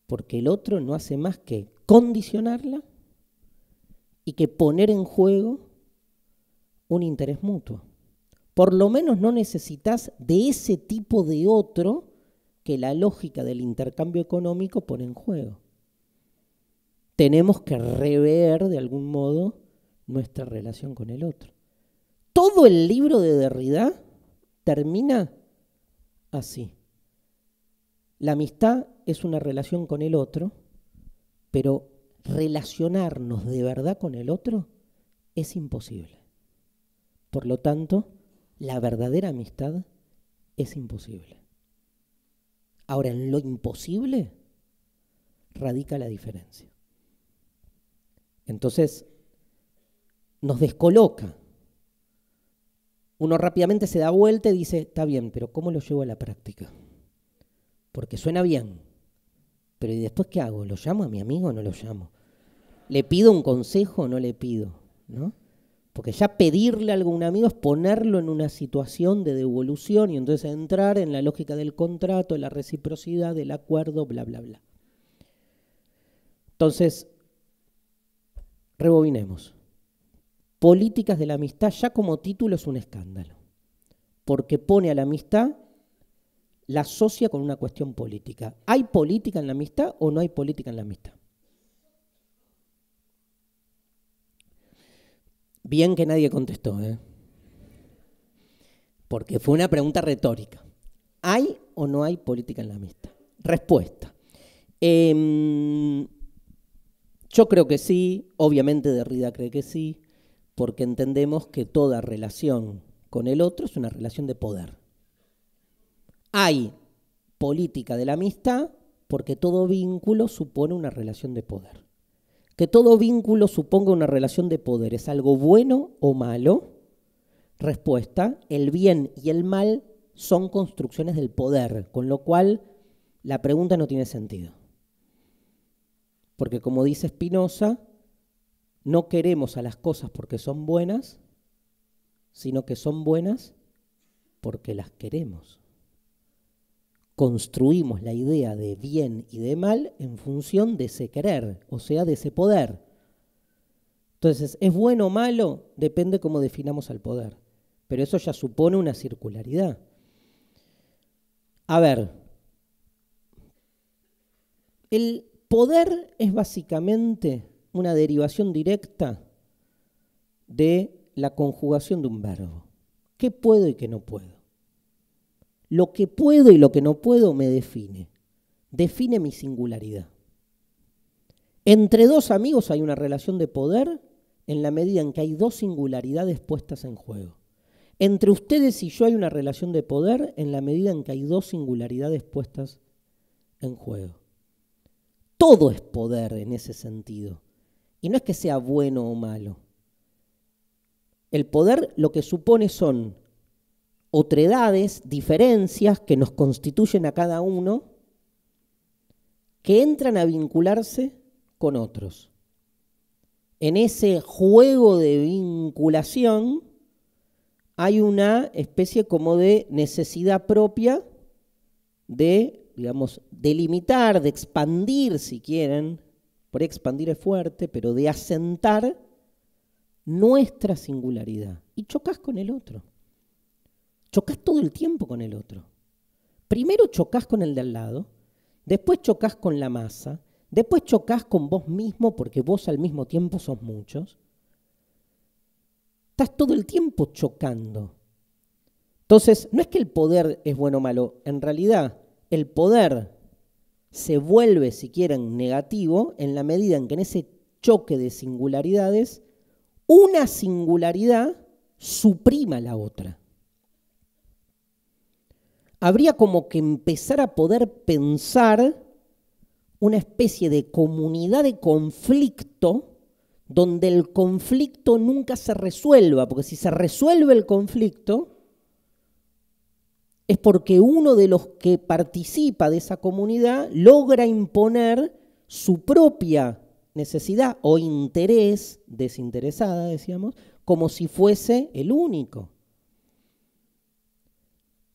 Porque el otro no hace más que condicionarla y que poner en juego un interés mutuo. Por lo menos no necesitas de ese tipo de otro que la lógica del intercambio económico pone en juego. Tenemos que rever de algún modo nuestra relación con el otro. Todo el libro de Derrida termina así. La amistad es una relación con el otro, pero relacionarnos de verdad con el otro es imposible. Por lo tanto, la verdadera amistad es imposible. Ahora, en lo imposible radica la diferencia. Entonces, nos descoloca. Uno rápidamente se da vuelta y dice, está bien, pero ¿cómo lo llevo a la práctica? Porque suena bien, pero ¿y después qué hago? ¿Lo llamo a mi amigo o no lo llamo? ¿Le pido un consejo o no le pido? ¿No? Porque ya pedirle algo a un amigo es ponerlo en una situación de devolución y entonces entrar en la lógica del contrato, de la reciprocidad, del acuerdo, bla, bla, bla. Entonces, rebobinemos. Políticas de la amistad ya como título es un escándalo, porque pone a la amistad, la asocia con una cuestión política. ¿Hay política en la amistad o no hay política en la amistad? Bien que nadie contestó, ¿eh? Porque fue una pregunta retórica. ¿Hay o no hay política en la amistad? Respuesta. Yo creo que sí, obviamente Derrida cree que sí, porque entendemos que toda relación con el otro es una relación de poder. Hay política de la amistad porque todo vínculo supone una relación de poder. que todo vínculo suponga una relación de poder. ¿Es algo bueno o malo? Respuesta, el bien y el mal son construcciones del poder, con lo cual la pregunta no tiene sentido. Porque como dice Spinoza, no queremos a las cosas porque son buenas, sino que son buenas porque las queremos. Construimos la idea de bien y de mal en función de ese querer, o sea, de ese poder. Entonces, ¿es bueno o malo? Depende cómo definamos al poder. Pero eso ya supone una circularidad. A ver, el poder es básicamente una derivación directa de la conjugación de un verbo. ¿Qué puedo y qué no puedo? Lo que puedo y lo que no puedo me define. Define mi singularidad. Entre dos amigos hay una relación de poder en la medida en que hay dos singularidades puestas en juego. Entre ustedes y yo hay una relación de poder en la medida en que hay dos singularidades puestas en juego. Todo es poder en ese sentido. Y no es que sea bueno o malo. El poder lo que supone son otredades, diferencias que nos constituyen a cada uno, que entran a vincularse con otros. En ese juego de vinculación hay una especie como de necesidad propia de, digamos, delimitar, de expandir si quieren, por expandir es fuerte, pero de asentar nuestra singularidad. Y chocas con el otro. Chocás todo el tiempo con el otro. Primero chocás con el de al lado, después chocás con la masa, después chocás con vos mismo porque vos al mismo tiempo sos muchos. Estás todo el tiempo chocando. Entonces, no es que el poder es bueno o malo, en realidad el poder se vuelve, si quieren, negativo en la medida en que en ese choque de singularidades, una singularidad suprima a la otra. Habría como que empezar a poder pensar una especie de comunidad de conflicto donde el conflicto nunca se resuelva, porque si se resuelve el conflicto es porque uno de los que participa de esa comunidad logra imponer su propia necesidad o interés, desinteresada decíamos, como si fuese el único.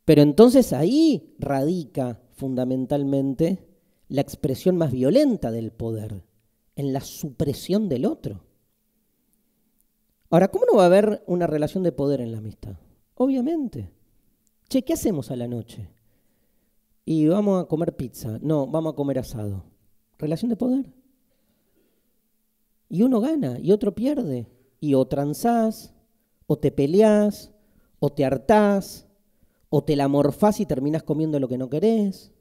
Pero entonces ahí radica fundamentalmente la expresión más violenta del poder, en la supresión del otro. Ahora, ¿cómo no va a haber una relación de poder en la amistad? Obviamente. Che, ¿qué hacemos a la noche? Y vamos a comer pizza. No, vamos a comer asado. Relación de poder. Y uno gana, y otro pierde. Y o transás, o te peleás, o te hartás, o te la morfás y terminás comiendo lo que no querés.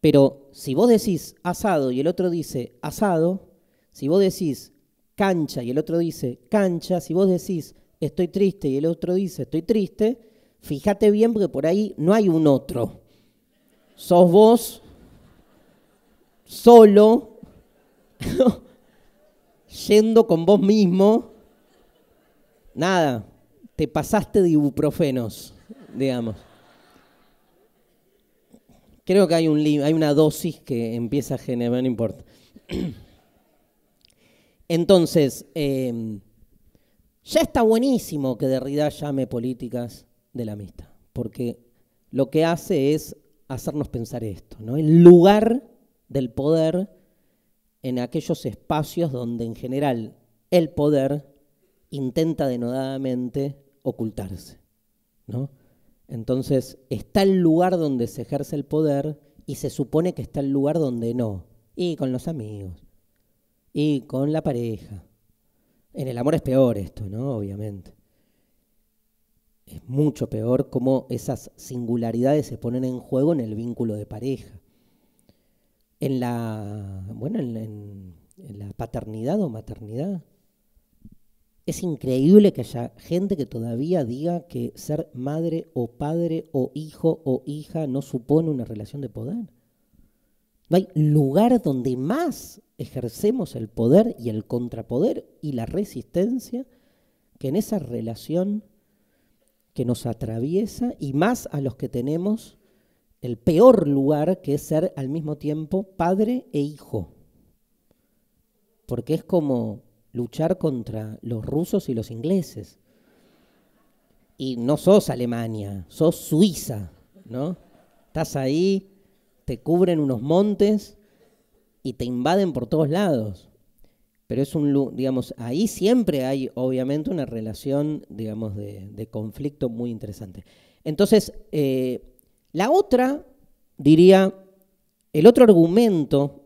Pero si vos decís asado y el otro dice asado, si vos decís cancha y el otro dice cancha, si vos decís estoy triste y el otro dice estoy triste, fíjate bien porque por ahí no hay un otro. Sos vos, solo, yendo con vos mismo, nada. Te pasaste de ibuprofenos, digamos. Creo que hay una dosis que empieza a generar, no importa. Entonces, ya está buenísimo que Derrida llame políticas de la amistad, porque lo que hace es hacernos pensar esto, ¿no? El lugar del poder en aquellos espacios donde en general el poder intenta denodadamente ocultarse, ¿no? Entonces, está el lugar donde se ejerce el poder y se supone que está el lugar donde no. Y con los amigos, y con la pareja. En el amor es peor esto, ¿no? Obviamente. Es mucho peor cómo esas singularidades se ponen en juego en el vínculo de pareja. En la, bueno, en la paternidad o maternidad. Es increíble que haya gente que todavía diga que ser madre o padre o hijo o hija no supone una relación de poder. No hay lugar donde más ejercemos el poder y el contrapoder y la resistencia que en esa relación que nos atraviesa, y más a los que tenemos el peor lugar, que es ser al mismo tiempo padre e hijo. Porque es como luchar contra los rusos y los ingleses. Y no sos Alemania, sos Suiza, ¿no? Estás ahí, te cubren unos montes y te invaden por todos lados. Pero es un, digamos, ahí siempre hay obviamente una relación, digamos, de conflicto muy interesante. Entonces, la otra, diría, el otro argumento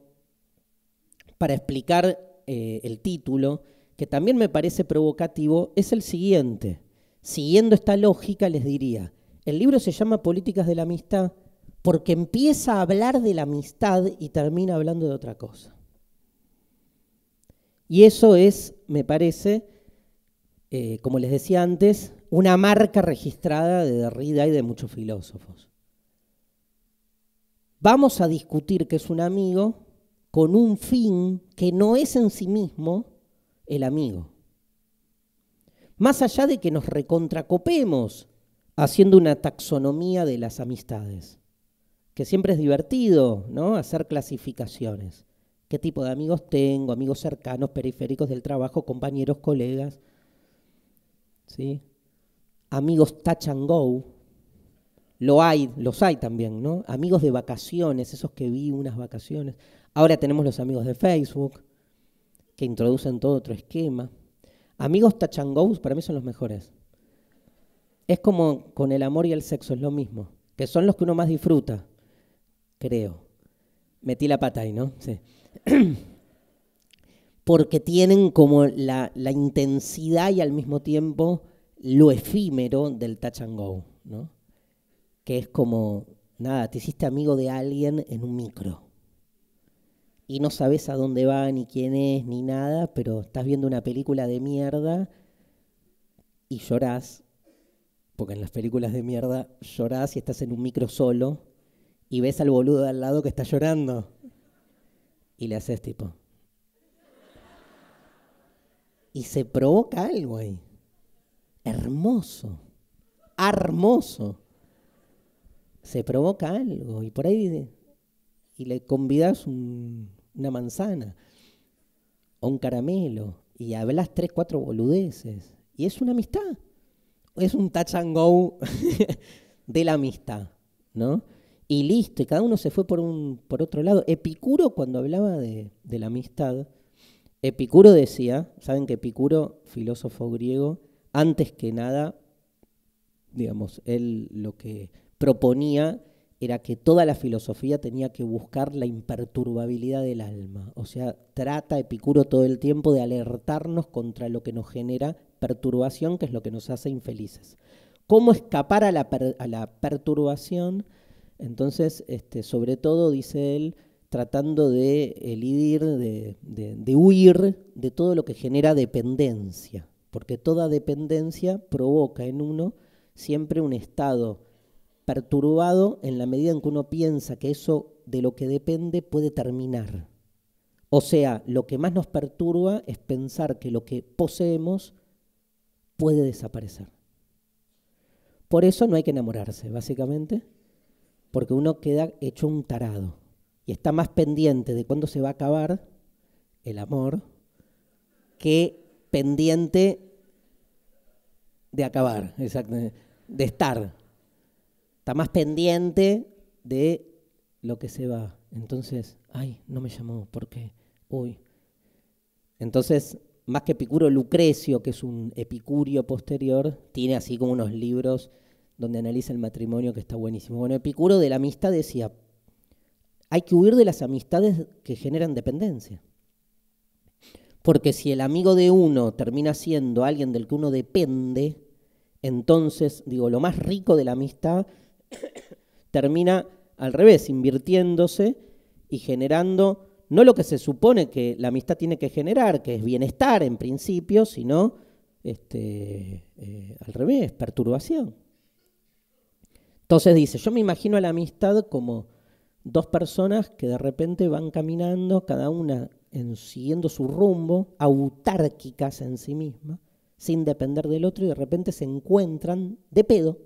para explicar el título, que también me parece provocativo, es el siguiente. Siguiendo esta lógica, les diría, el libro se llama Políticas de la Amistad porque empieza a hablar de la amistad y termina hablando de otra cosa. Y eso es, me parece, como les decía antes, una marca registrada de Derrida y de muchos filósofos. Vamos a discutir qué es un amigo con un fin que no es en sí mismo el amigo. Más allá de que nos recontracopemos haciendo una taxonomía de las amistades, que siempre es divertido, ¿no?, hacer clasificaciones. ¿Qué tipo de amigos tengo? Amigos cercanos, periféricos del trabajo, compañeros, colegas, ¿sí? Amigos touch and go. Los hay también, ¿no? Amigos de vacaciones, esos que vi unas vacaciones. Ahora tenemos los amigos de Facebook, que introducen todo otro esquema. Amigos touch and go para mí son los mejores. Es como con el amor y el sexo, es lo mismo. Que son los que uno más disfruta, creo. Metí la pata ahí, ¿no? Sí. Porque tienen como la intensidad y al mismo tiempo lo efímero del touch and go, ¿no? Que es como, nada, te hiciste amigo de alguien en un micro. Y no sabes a dónde va, ni quién es, ni nada, pero estás viendo una película de mierda y llorás, porque en las películas de mierda llorás y estás en un micro solo y ves al boludo de al lado que está llorando y le haces tipo. Y se provoca algo ahí. Hermoso. Hermoso. Se provoca algo y por ahí y le convidás una manzana o un caramelo y hablas 3, 4 boludeces y es una amistad. Es un touch and go de la amistad, ¿no? Y listo, y cada uno se fue por otro lado. Epicuro, cuando hablaba de la amistad, Epicuro decía, saben que Epicuro, filósofo griego, antes que nada, digamos, él lo que proponía era que toda la filosofía tenía que buscar la imperturbabilidad del alma. O sea, trata Epicuro todo el tiempo de alertarnos contra lo que nos genera perturbación, que es lo que nos hace infelices. ¿Cómo escapar a la perturbación? Entonces, sobre todo, dice él, tratando de elidir, de huir de todo lo que genera dependencia, porque toda dependencia provoca en uno siempre un estado perturbado en la medida en que uno piensa que eso de lo que depende puede terminar. O sea, lo que más nos perturba es pensar que lo que poseemos puede desaparecer. Por eso no hay que enamorarse, básicamente, porque uno queda hecho un tarado y está más pendiente de cuándo se va a acabar el amor que pendiente de acabar, exactamente, de estar. Está más pendiente de lo que se va. Entonces, ay, no me llamó, ¿por qué? Uy. Entonces, más que Epicuro, Lucrecio, que es un epicurio posterior, tiene así como unos libros donde analiza el matrimonio, que está buenísimo. Bueno, Epicuro de la amistad decía, hay que huir de las amistades que generan dependencia. Porque si el amigo de uno termina siendo alguien del que uno depende, entonces, digo, lo más rico de la amistad termina al revés, invirtiéndose y generando no lo que se supone que la amistad tiene que generar, que es bienestar en principio, sino al revés, perturbación. Entonces dice, yo me imagino a la amistad como Dos personas que de repente van caminando, cada una siguiendo su rumbo, autárquicas en sí mismas, sin depender del otro, y de repente se encuentran de pedo.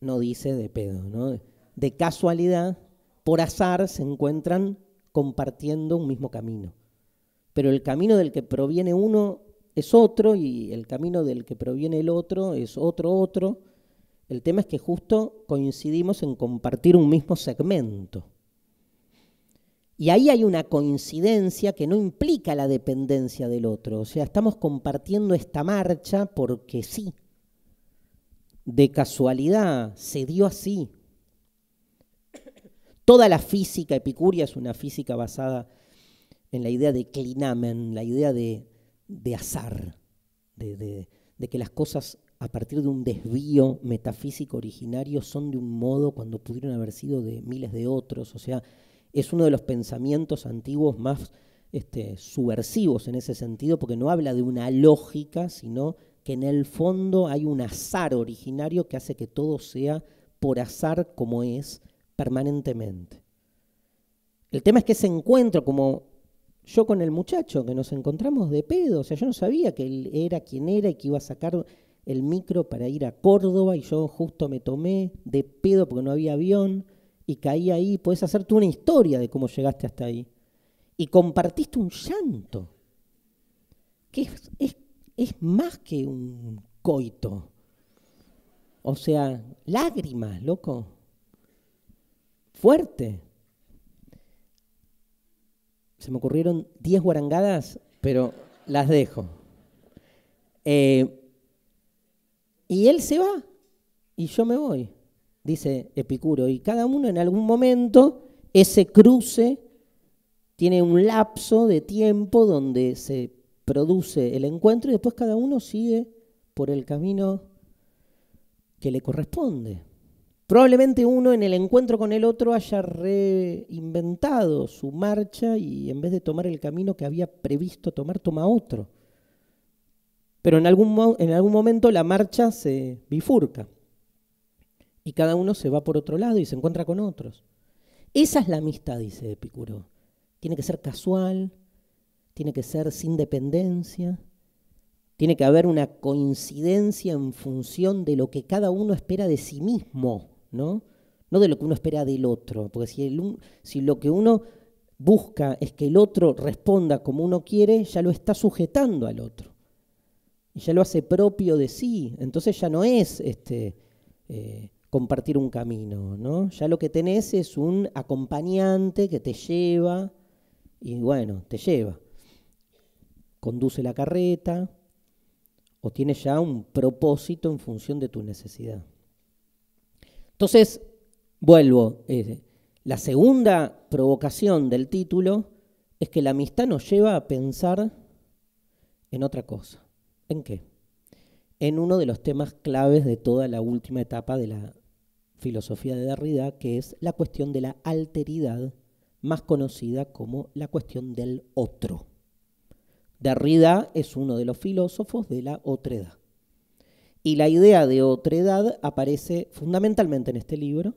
No dice de pedo, ¿no? De casualidad, por azar, se encuentran compartiendo un mismo camino. Pero el camino del que proviene uno es otro, y el camino del que proviene el otro es otro. El tema es que justo coincidimos en compartir un mismo segmento. Y ahí hay una coincidencia que no implica la dependencia del otro. O sea, estamos compartiendo esta marcha porque sí. De casualidad, se dio así. Toda la física epicúrea es una física basada en la idea de clinamen, la idea de azar, de que las cosas a partir de un desvío metafísico originario son de un modo cuando pudieron haber sido de miles de otros. O sea, es uno de los pensamientos antiguos más subversivos en ese sentido, porque no habla de una lógica, sino que en el fondo hay un azar originario que hace que todo sea por azar como es permanentemente. El tema es que ese encuentro, como yo con el muchacho, que nos encontramos de pedo, o sea, yo no sabía que él era quien era y que iba a sacar el micro para ir a Córdoba, y yo justo me tomé de pedo porque no había avión, y caí ahí. Podés hacer tú una historia de cómo llegaste hasta ahí. Y compartiste un llanto, que es más que un coito. O sea, lágrimas, loco. Fuerte. Se me ocurrieron 10 guarangadas, pero las dejo. Y él se va, y yo me voy. Dice Epicuro, y cada uno en algún momento, ese cruce tiene un lapso de tiempo donde se produce el encuentro y después cada uno sigue por el camino que le corresponde. Probablemente uno en el encuentro con el otro haya reinventado su marcha y en vez de tomar el camino que había previsto tomar, toma otro. Pero en algún momento la marcha se bifurca. Y cada uno se va por otro lado y se encuentra con otros. Esa es la amistad, dice Epicuro. Tiene que ser casual, tiene que ser sin dependencia, tiene que haber una coincidencia en función de lo que cada uno espera de sí mismo, ¿no? No de lo que uno espera del otro. Porque si lo que uno busca es que el otro responda como uno quiere, ya lo está sujetando al otro. Y ya lo hace propio de sí. Entonces ya no es compartir un camino, ¿no? Ya lo que tenés es un acompañante que te lleva, y bueno, te lleva. Conduce la carreta, o tiene ya un propósito en función de tu necesidad. Entonces, vuelvo. La segunda provocación del título es que la amistad nos lleva a pensar en otra cosa. ¿En qué? En uno de los temas claves de toda la última etapa de la filosofía de Derrida, que es la cuestión de la alteridad, más conocida como la cuestión del otro. Derrida es uno de los filósofos de la otredad. Y la idea de otredad aparece fundamentalmente en este libro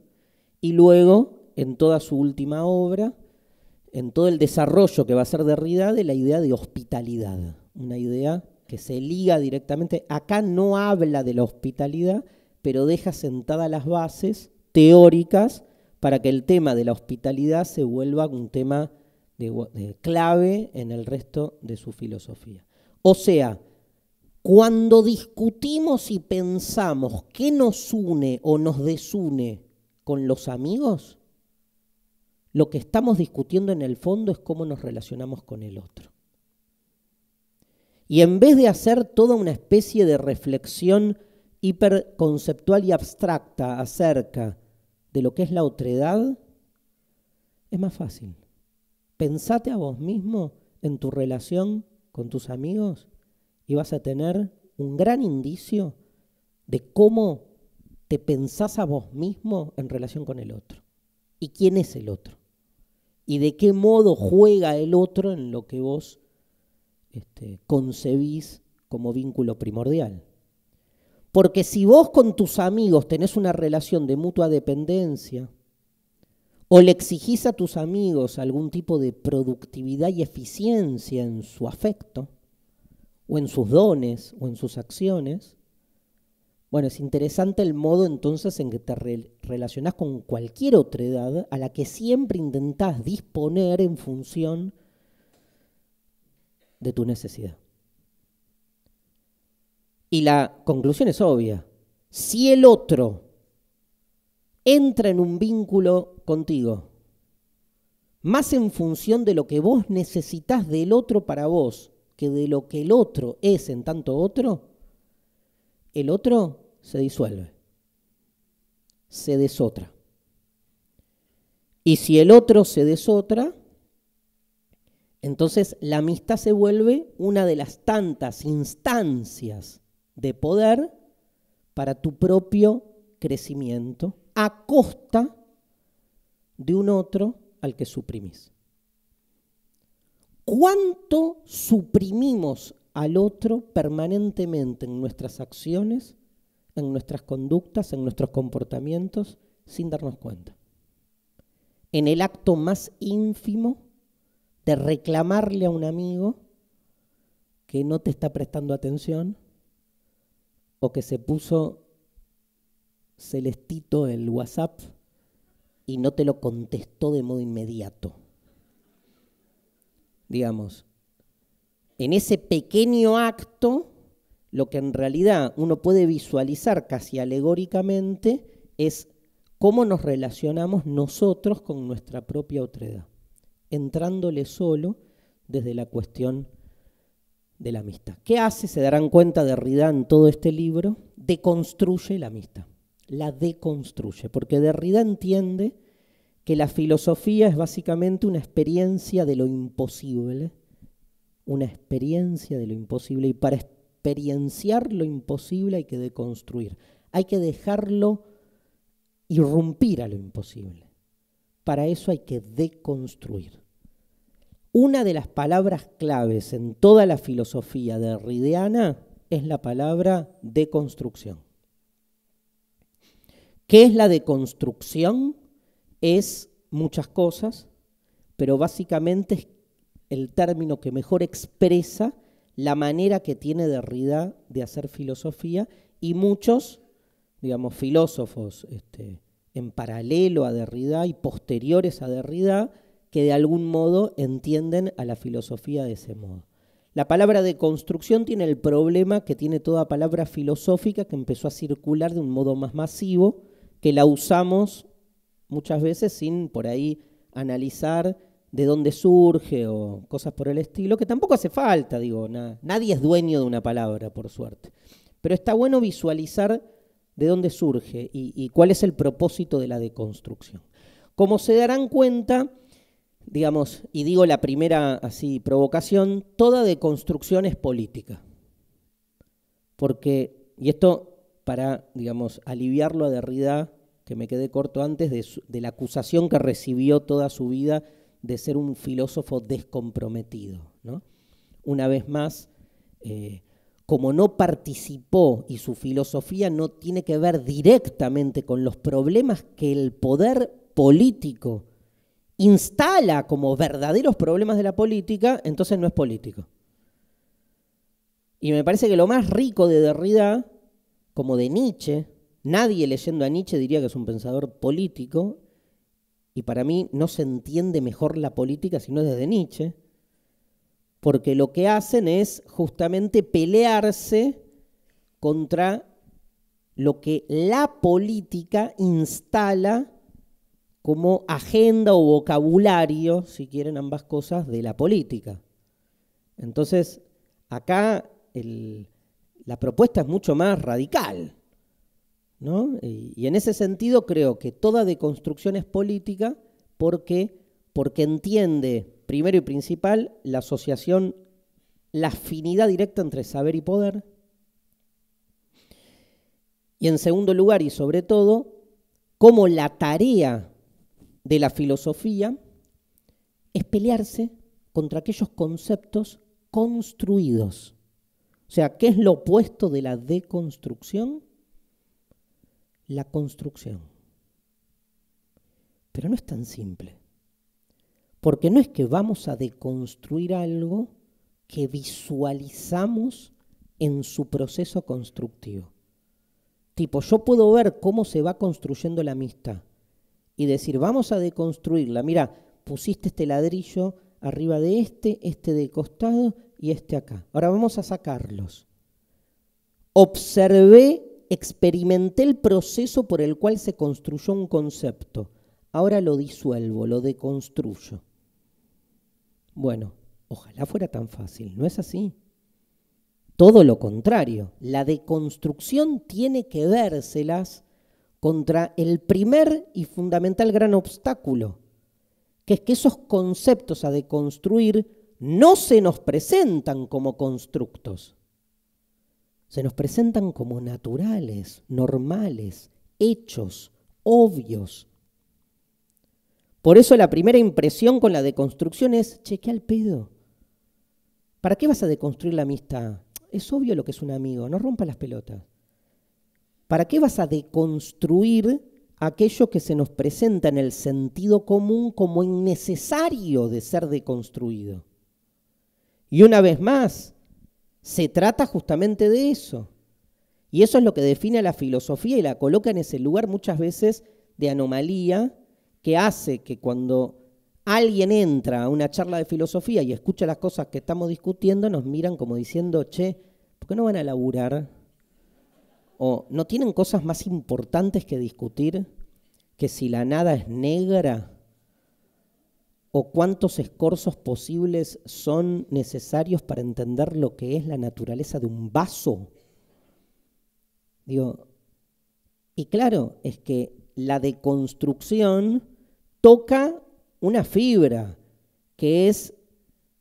y luego en toda su última obra, en todo el desarrollo que va a hacer Derrida de la idea de hospitalidad, una idea que se liga directamente. Acá no habla de la hospitalidad, pero deja sentadas las bases teóricas para que el tema de la hospitalidad se vuelva un tema de clave en el resto de su filosofía. O sea, cuando discutimos y pensamos qué nos une o nos desune con los amigos, lo que estamos discutiendo en el fondo es cómo nos relacionamos con el otro. Y en vez de hacer toda una especie de reflexión hiperconceptual y abstracta acerca de lo que es la otredad, es más fácil. Pensate a vos mismo en tu relación con tus amigos y vas a tener un gran indicio de cómo te pensás a vos mismo en relación con el otro. ¿Y quién es el otro? ¿Y de qué modo juega el otro en lo que vos concebís como vínculo primordial? Porque si vos con tus amigos tenés una relación de mutua dependencia o le exigís a tus amigos algún tipo de productividad y eficiencia en su afecto, o en sus dones, o en sus acciones. Bueno, es interesante el modo entonces en que te relacionás con cualquier otra edad a la que siempre intentás disponer en función de tu necesidad. Y la conclusión es obvia. Si el otro entra en un vínculo contigo, más en función de lo que vos necesitás del otro para vos que de lo que el otro es en tanto otro, el otro se disuelve, se desotra. Y si el otro se desotra, entonces la amistad se vuelve una de las tantas instancias de poder para tu propio crecimiento a costa de un otro al que suprimís. ¿Cuánto suprimimos al otro permanentemente en nuestras acciones, en nuestras conductas, en nuestros comportamientos, sin darnos cuenta? En el acto más ínfimo de reclamarle a un amigo que no te está prestando atención o que se puso celestito el WhatsApp y no te lo contestó de modo inmediato. Digamos, en ese pequeño acto, lo que en realidad uno puede visualizar casi alegóricamente es cómo nos relacionamos nosotros con nuestra propia otredad, entrándole solo desde la cuestión de la amistad. ¿Qué hace? Se darán cuenta Derrida en todo este libro, deconstruye la amistad, la deconstruye, porque Derrida entiende que la filosofía es básicamente una experiencia de lo imposible, una experiencia de lo imposible, y para experienciar lo imposible hay que deconstruir, hay que dejarlo irrumpir a lo imposible. Para eso hay que deconstruir. Una de las palabras claves en toda la filosofía derridiana es la palabra deconstrucción. ¿Qué es la deconstrucción? Es muchas cosas, pero básicamente es el término que mejor expresa la manera que tiene Derrida de hacer filosofía, y muchos, digamos, filósofos en paralelo a Derrida y posteriores a Derrida, que de algún modo entienden a la filosofía de ese modo. La palabra deconstrucción tiene el problema que tiene toda palabra filosófica que empezó a circular de un modo más masivo, que la usamos muchas veces sin por ahí analizar de dónde surge o cosas por el estilo, que tampoco hace falta, digo, nadie es dueño de una palabra, por suerte. Pero está bueno visualizar de dónde surge y cuál es el propósito de la deconstrucción. Como se darán cuenta, digamos, y digo la primera así provocación, toda deconstrucción es política. Porque, y esto para, digamos, aliviarlo a Derrida, que me quedé corto antes, de la acusación que recibió toda su vida de ser un filósofo descomprometido, ¿no? Una vez más, como no participó y su filosofía no tiene que ver directamente con los problemas que el poder político instala como verdaderos problemas de la política, entonces no es político. Y me parece que lo más rico de Derrida, como de Nietzsche, nadie leyendo a Nietzsche diría que es un pensador político, y para mí no se entiende mejor la política si no es desde Nietzsche, porque lo que hacen es justamente pelearse contra lo que la política instala como agenda o vocabulario, si quieren ambas cosas, de la política. Entonces, acá la propuesta es mucho más radical, ¿no? Y en ese sentido creo que toda deconstrucción es política porque entiende, primero y principal, la asociación, la afinidad directa entre saber y poder. Y en segundo lugar, y sobre todo, cómo la tarea de la filosofía es pelearse contra aquellos conceptos construidos. O sea, ¿qué es lo opuesto de la deconstrucción? La construcción. Pero no es tan simple. Porque no es que vamos a deconstruir algo que visualizamos en su proceso constructivo. Tipo, yo puedo ver cómo se va construyendo la amistad y decir, vamos a deconstruirla. Mirá, pusiste este ladrillo arriba de este de costado y este acá. Ahora vamos a sacarlos. Observé, experimenté el proceso por el cual se construyó un concepto. Ahora lo disuelvo, lo deconstruyo. Bueno, ojalá fuera tan fácil, ¿no es así? Todo lo contrario, la deconstrucción tiene que vérselas contra el primer y fundamental gran obstáculo, que es que esos conceptos a deconstruir no se nos presentan como constructos, se nos presentan como naturales, normales, hechos, obvios. Por eso la primera impresión con la deconstrucción es, che, ¿qué al pedo? ¿Para qué vas a deconstruir la amistad? Es obvio lo que es un amigo, no rompa las pelotas. ¿Para qué vas a deconstruir aquello que se nos presenta en el sentido común como innecesario de ser deconstruido? Y una vez más, se trata justamente de eso. Y eso es lo que define a la filosofía y la coloca en ese lugar muchas veces de anomalía, que hace que cuando alguien entra a una charla de filosofía y escucha las cosas que estamos discutiendo, nos miran como diciendo, che, ¿por qué no van a laburar? O, ¿no tienen cosas más importantes que discutir? ¿Que si la nada es negra? ¿O cuántos escorzos posibles son necesarios para entender lo que es la naturaleza de un vaso? Digo, y claro, es que la deconstrucción toca una fibra que es,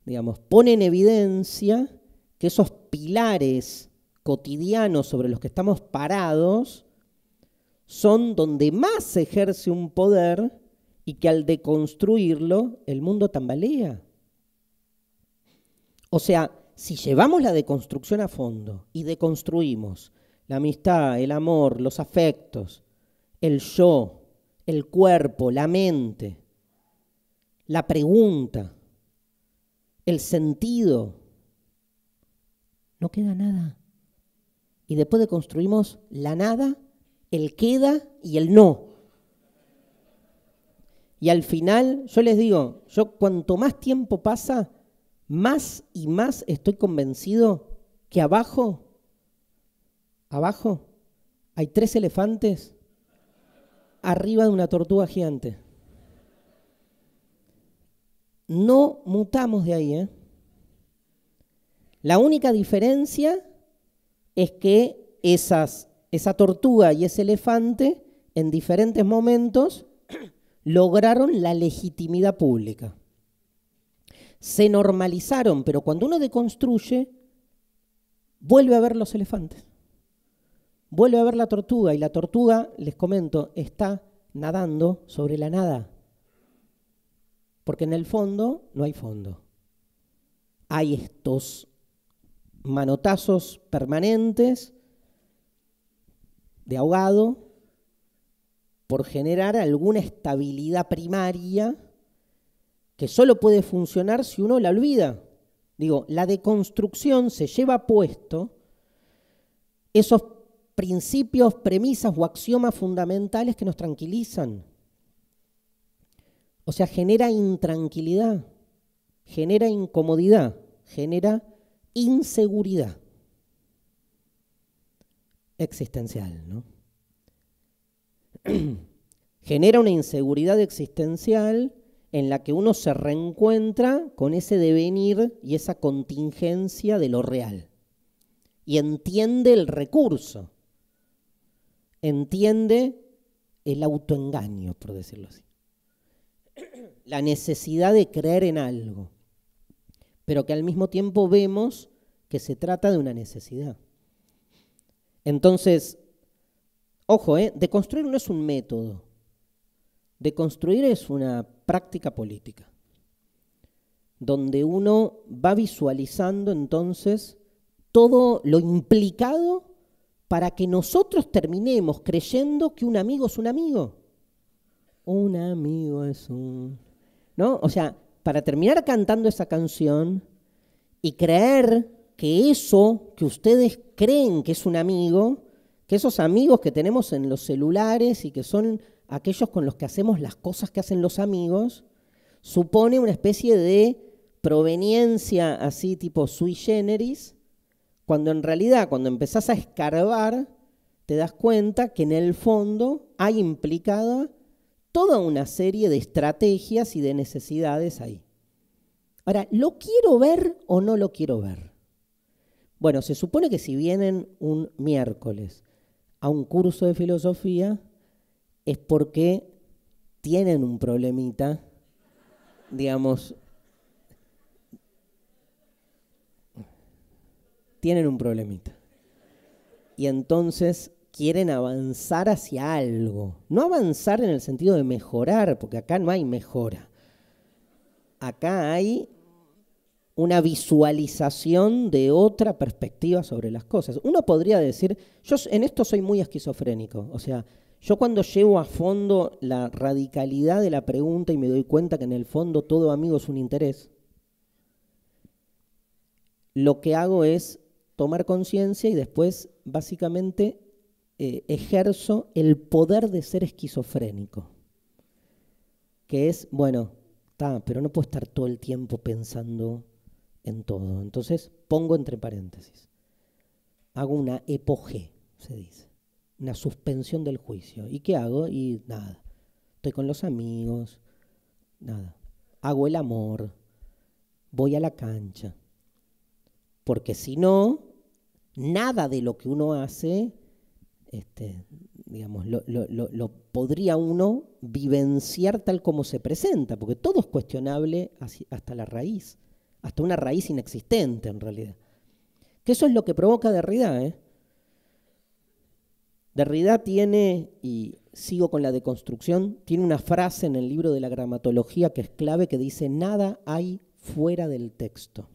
digamos, pone en evidencia que esos pilares cotidianos sobre los que estamos parados son donde más se ejerce un poder y que al deconstruirlo el mundo tambalea. O sea, si llevamos la deconstrucción a fondo y deconstruimos la amistad, el amor, los afectos, el yo, el cuerpo, la mente, la pregunta, el sentido, no queda nada. Y después deconstruimos la nada, el queda y el no. Y al final, yo les digo, yo cuanto más tiempo pasa, más y más estoy convencido que abajo, hay 3 elefantes arriba de una tortuga gigante. No mutamos de ahí, ¿eh? La única diferencia es que esa tortuga y ese elefante en diferentes momentos lograron la legitimidad pública. Se normalizaron, pero cuando uno deconstruye, vuelve a ver los elefantes. Vuelve a ver la tortuga, y la tortuga, les comento, está nadando sobre la nada. Porque en el fondo no hay fondo. Hay estos manotazos permanentes de ahogado por generar alguna estabilidad primaria que solo puede funcionar si uno la olvida. Digo, la deconstrucción se lleva puesto esos principios, premisas o axiomas fundamentales que nos tranquilizan. O sea, genera intranquilidad, genera incomodidad, genera inseguridad existencial, ¿no? Genera una inseguridad existencial en la que uno se reencuentra con ese devenir y esa contingencia de lo real. Y entiende el recurso. Entiende el autoengaño, por decirlo así. La necesidad de creer en algo, pero que al mismo tiempo vemos que se trata de una necesidad. Entonces, ojo, deconstruir no es un método. Deconstruir es una práctica política, donde uno va visualizando entonces todo lo implicado para que nosotros terminemos creyendo que un amigo es un amigo, Un amigo es un... ¿no? O sea, para terminar cantando esa canción y creer que eso que ustedes creen que es un amigo, que esos amigos que tenemos en los celulares y que son aquellos con los que hacemos las cosas que hacen los amigos, supone una especie de proveniencia así tipo sui generis, cuando en realidad, cuando empezás a escarbar, te das cuenta que en el fondo hay implicada toda una serie de estrategias y de necesidades ahí. Ahora, ¿lo quiero ver o no lo quiero ver? Bueno, se supone que si vienen un miércoles a un curso de filosofía es porque tienen un problemita, digamos, tienen un problemita. Y entonces quieren avanzar hacia algo. No avanzar en el sentido de mejorar, porque acá no hay mejora. Acá hay una visualización de otra perspectiva sobre las cosas. Uno podría decir, yo en esto soy muy esquizofrénico, o sea, yo cuando llevo a fondo la radicalidad de la pregunta y me doy cuenta que en el fondo todo amigo es un interés, lo que hago es tomar conciencia y después básicamente ejerzo el poder de ser esquizofrénico, que es, bueno, está, pero no puedo estar todo el tiempo pensando en todo. Entonces pongo entre paréntesis, hago una epogé, se dice, una suspensión del juicio. ¿Y qué hago? Y nada, estoy con los amigos, nada, hago el amor, voy a la cancha, porque si no, nada de lo que uno hace... digamos, lo podría uno vivenciar tal como se presenta, porque todo es cuestionable hasta la raíz, hasta una raíz inexistente en realidad. Que eso es lo que provoca Derrida, ¿eh? Derrida tiene, y sigo con la deconstrucción, tiene una frase en el libro De la gramatología que es clave, que dice: nada hay fuera del texto,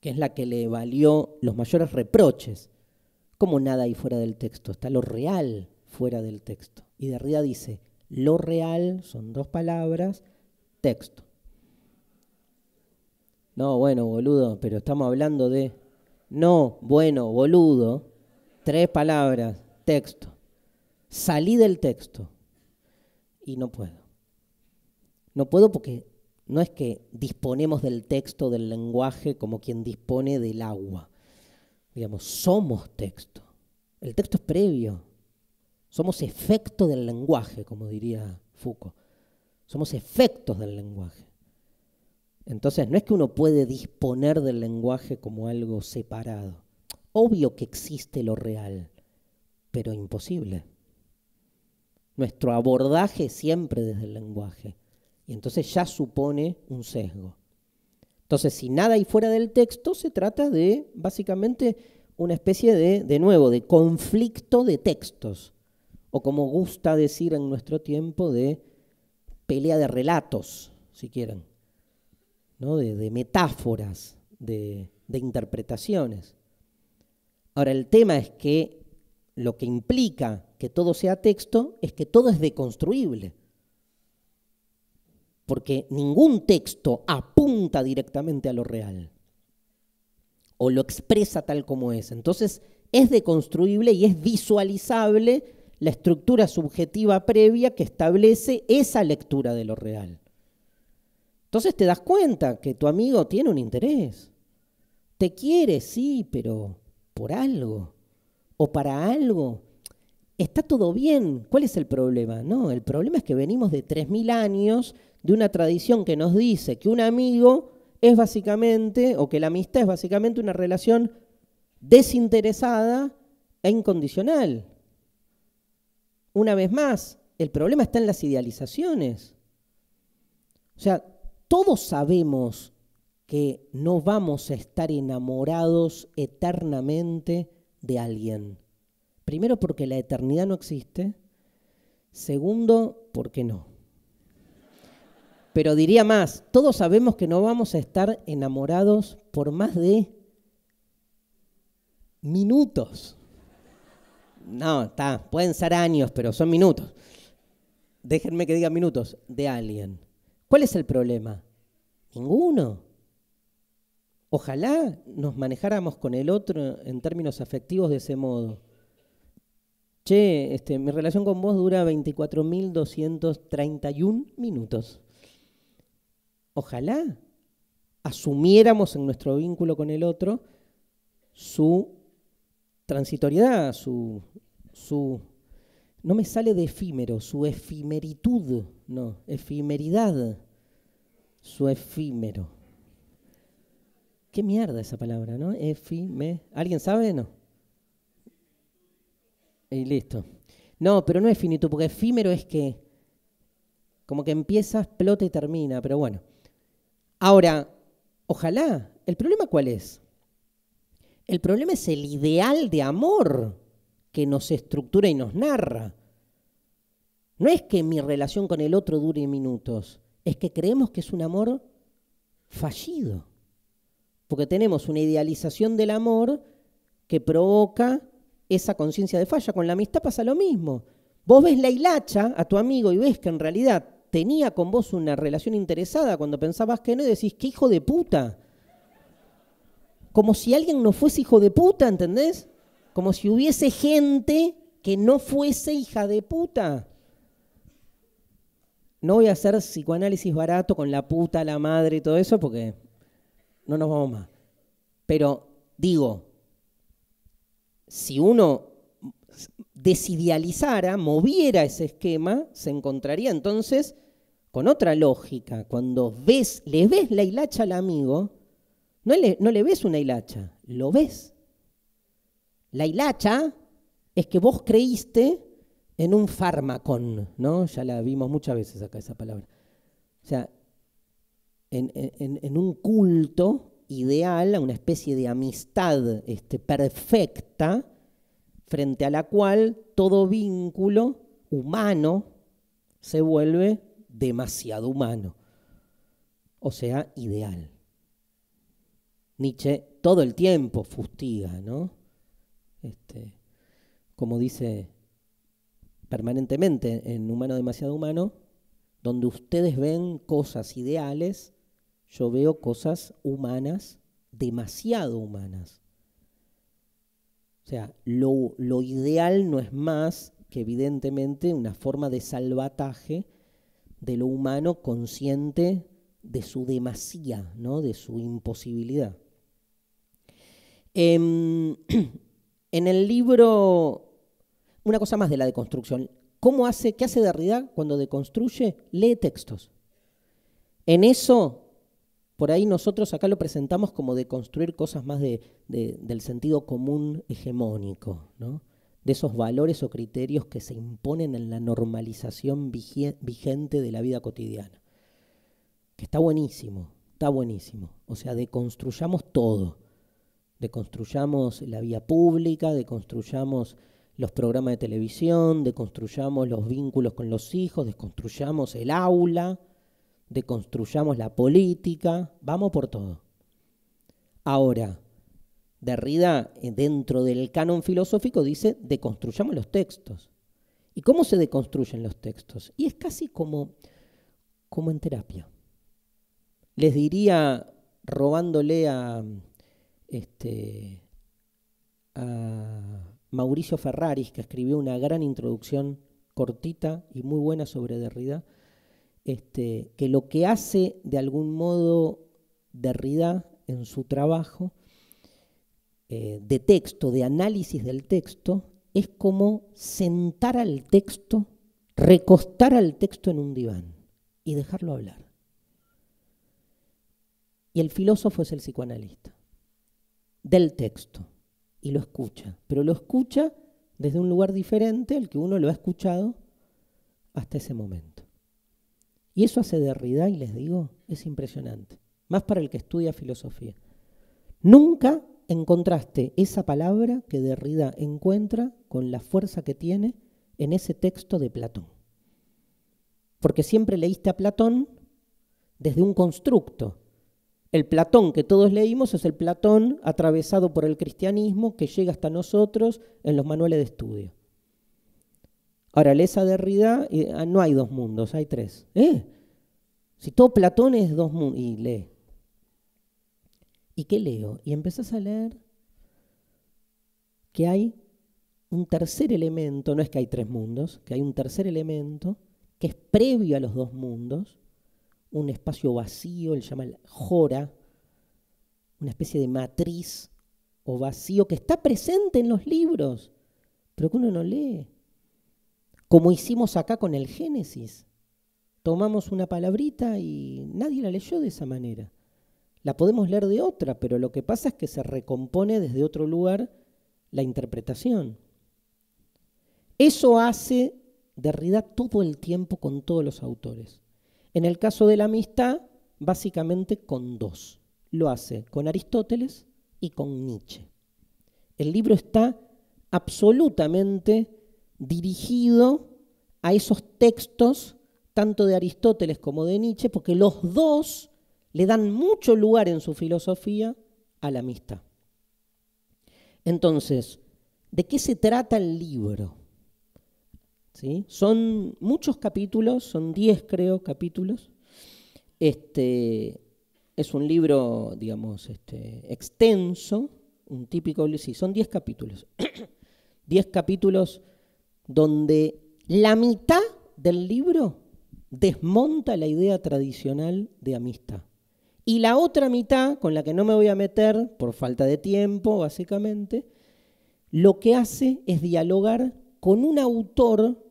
que es la que le valió los mayores reproches. Como nada ahí fuera del texto, está lo real fuera del texto. Y Derrida dice, lo real son dos palabras, texto. No, bueno, boludo, pero estamos hablando de... No, bueno, boludo, tres palabras, texto. Salí del texto. Y no puedo. No puedo porque no es que disponemos del texto, del lenguaje, como quien dispone del agua. Digamos, somos texto. El texto es previo. Somos efecto del lenguaje, como diría Foucault. Somos efectos del lenguaje. Entonces, no es que uno puede disponer del lenguaje como algo separado. Obvio que existe lo real, pero imposible. Nuestro abordaje siempre desde el lenguaje. Y entonces ya supone un sesgo. Entonces, si nada hay fuera del texto, se trata de, básicamente, una especie de nuevo, de conflicto de textos. O como gusta decir en nuestro tiempo, de pelea de relatos, si quieren. ¿No? De metáforas, de interpretaciones. Ahora, el tema es que lo que implica que todo sea texto es que todo es deconstruible. Porque ningún texto apunta directamente a lo real o lo expresa tal como es. Entonces es deconstruible y es visualizable la estructura subjetiva previa que establece esa lectura de lo real. Entonces te das cuenta que tu amigo tiene un interés. Te quiere, sí, pero por algo o para algo. Está todo bien. ¿Cuál es el problema? No, el problema es que venimos de 3000 años de una tradición que nos dice que un amigo es básicamente, o que la amistad es básicamente una relación desinteresada e incondicional. Una vez más, el problema está en las idealizaciones. O sea, todos sabemos que no vamos a estar enamorados eternamente de alguien. Primero, porque la eternidad no existe. Segundo, porque no. Pero diría más, todos sabemos que no vamos a estar enamorados por más de minutos. No, está, pueden ser años, pero son minutos. déjenme que diga minutos, de alguien. ¿Cuál es el problema? Ninguno. Ojalá nos manejáramos con el otro en términos afectivos de ese modo. Che, mi relación con vos dura 24.231 minutos. Ojalá asumiéramos en nuestro vínculo con el otro su transitoriedad, no me sale de efímero, su efimeritud, no, efimeridad, su efímero. Qué mierda esa palabra, ¿no? ¿Alguien sabe? No. Y listo. No, pero no es finito, porque efímero es que como que empieza, explota y termina, pero bueno. Ahora, ojalá, ¿el problema cuál es? El problema es el ideal de amor que nos estructura y nos narra. No es que mi relación con el otro dure minutos, es que creemos que es un amor fallido. Porque tenemos una idealización del amor que provoca esa conciencia de falla. Con la amistad pasa lo mismo. Vos ves la hilacha a tu amigo y ves que en realidad tenía con vos una relación interesada cuando pensabas que no y decís, ¡qué hijo de puta! Como si alguien no fuese hijo de puta, ¿entendés? Como si hubiese gente que no fuese hija de puta. No voy a hacer psicoanálisis barato con la puta, la madre y todo eso porque no nos vamos más. Pero digo, si uno desidealizara, moviera ese esquema, se encontraría entonces con otra lógica. Cuando le ves la hilacha al amigo, no le ves una hilacha, lo ves. La hilacha es que vos creíste en un farmacón, ¿no? Ya la vimos muchas veces acá esa palabra. O sea, en un culto ideal, a una especie de amistad perfecta, frente a la cual todo vínculo humano se vuelve demasiado humano, o sea, ideal. Nietzsche todo el tiempo fustiga, ¿no? Como dice permanentemente en Humano, demasiado humano, donde ustedes ven cosas ideales, yo veo cosas humanas, demasiado humanas. O sea, lo ideal no es más que evidentemente una forma de salvataje de lo humano consciente de su demasía, ¿no? De su imposibilidad. En el libro, una cosa más de la deconstrucción. ¿Qué hace Derrida cuando deconstruye? Lee textos. En eso, por ahí nosotros acá lo presentamos como deconstruir cosas más del sentido común hegemónico, ¿no? De esos valores o criterios que se imponen en la normalización vigente de la vida cotidiana. Que está buenísimo, está buenísimo. O sea, deconstruyamos todo. Deconstruyamos la vía pública, deconstruyamos los programas de televisión, deconstruyamos los vínculos con los hijos, deconstruyamos el aula, deconstruyamos la política, vamos por todo. Ahora, Derrida, dentro del canon filosófico, dice deconstruyamos los textos. ¿Y cómo se deconstruyen los textos? Y es casi como en terapia. Les diría, robándole a Mauricio Ferraris, que escribió una gran introducción cortita y muy buena sobre Derrida, que lo que hace de algún modo Derrida en su trabajo de texto, de análisis del texto, es como sentar al texto, recostar al texto en un diván y dejarlo hablar. Y el filósofo es el psicoanalista del texto, y lo escucha, pero lo escucha desde un lugar diferente al que uno lo ha escuchado hasta ese momento. Y eso hace Derrida, y les digo, es impresionante, más para el que estudia filosofía. Nunca encontraste esa palabra que Derrida encuentra con la fuerza que tiene en ese texto de Platón. Porque siempre leíste a Platón desde un constructo. El Platón que todos leímos es el Platón atravesado por el cristianismo que llega hasta nosotros en los manuales de estudio. Ahora, lees a Derrida y no hay dos mundos, hay tres. Si todo Platón es dos mundos, y lee. ¿Y qué leo? Y empezás a leer que hay un tercer elemento, no es que hay tres mundos, que hay un tercer elemento que es previo a los dos mundos, un espacio vacío, él llama el Jora, una especie de matriz o vacío que está presente en los libros, pero que uno no lee. Como hicimos acá con el Génesis. Tomamos una palabrita y nadie la leyó de esa manera. La podemos leer de otra, pero lo que pasa es que se recompone desde otro lugar la interpretación. Eso hace Derrida todo el tiempo con todos los autores. En el caso de la amistad, básicamente con dos. Lo hace con Aristóteles y con Nietzsche. El libro está absolutamente dirigido a esos textos, tanto de Aristóteles como de Nietzsche, porque los dos le dan mucho lugar en su filosofía a la amistad. Entonces, ¿de qué se trata el libro? ¿Sí? Son muchos capítulos, son 10 creo capítulos. Es un libro, digamos, extenso, un típico, sí, son 10 capítulos. 10 capítulos donde la mitad del libro desmonta la idea tradicional de amistad. Y la otra mitad, con la que no me voy a meter por falta de tiempo, básicamente, lo que hace es dialogar con un autor,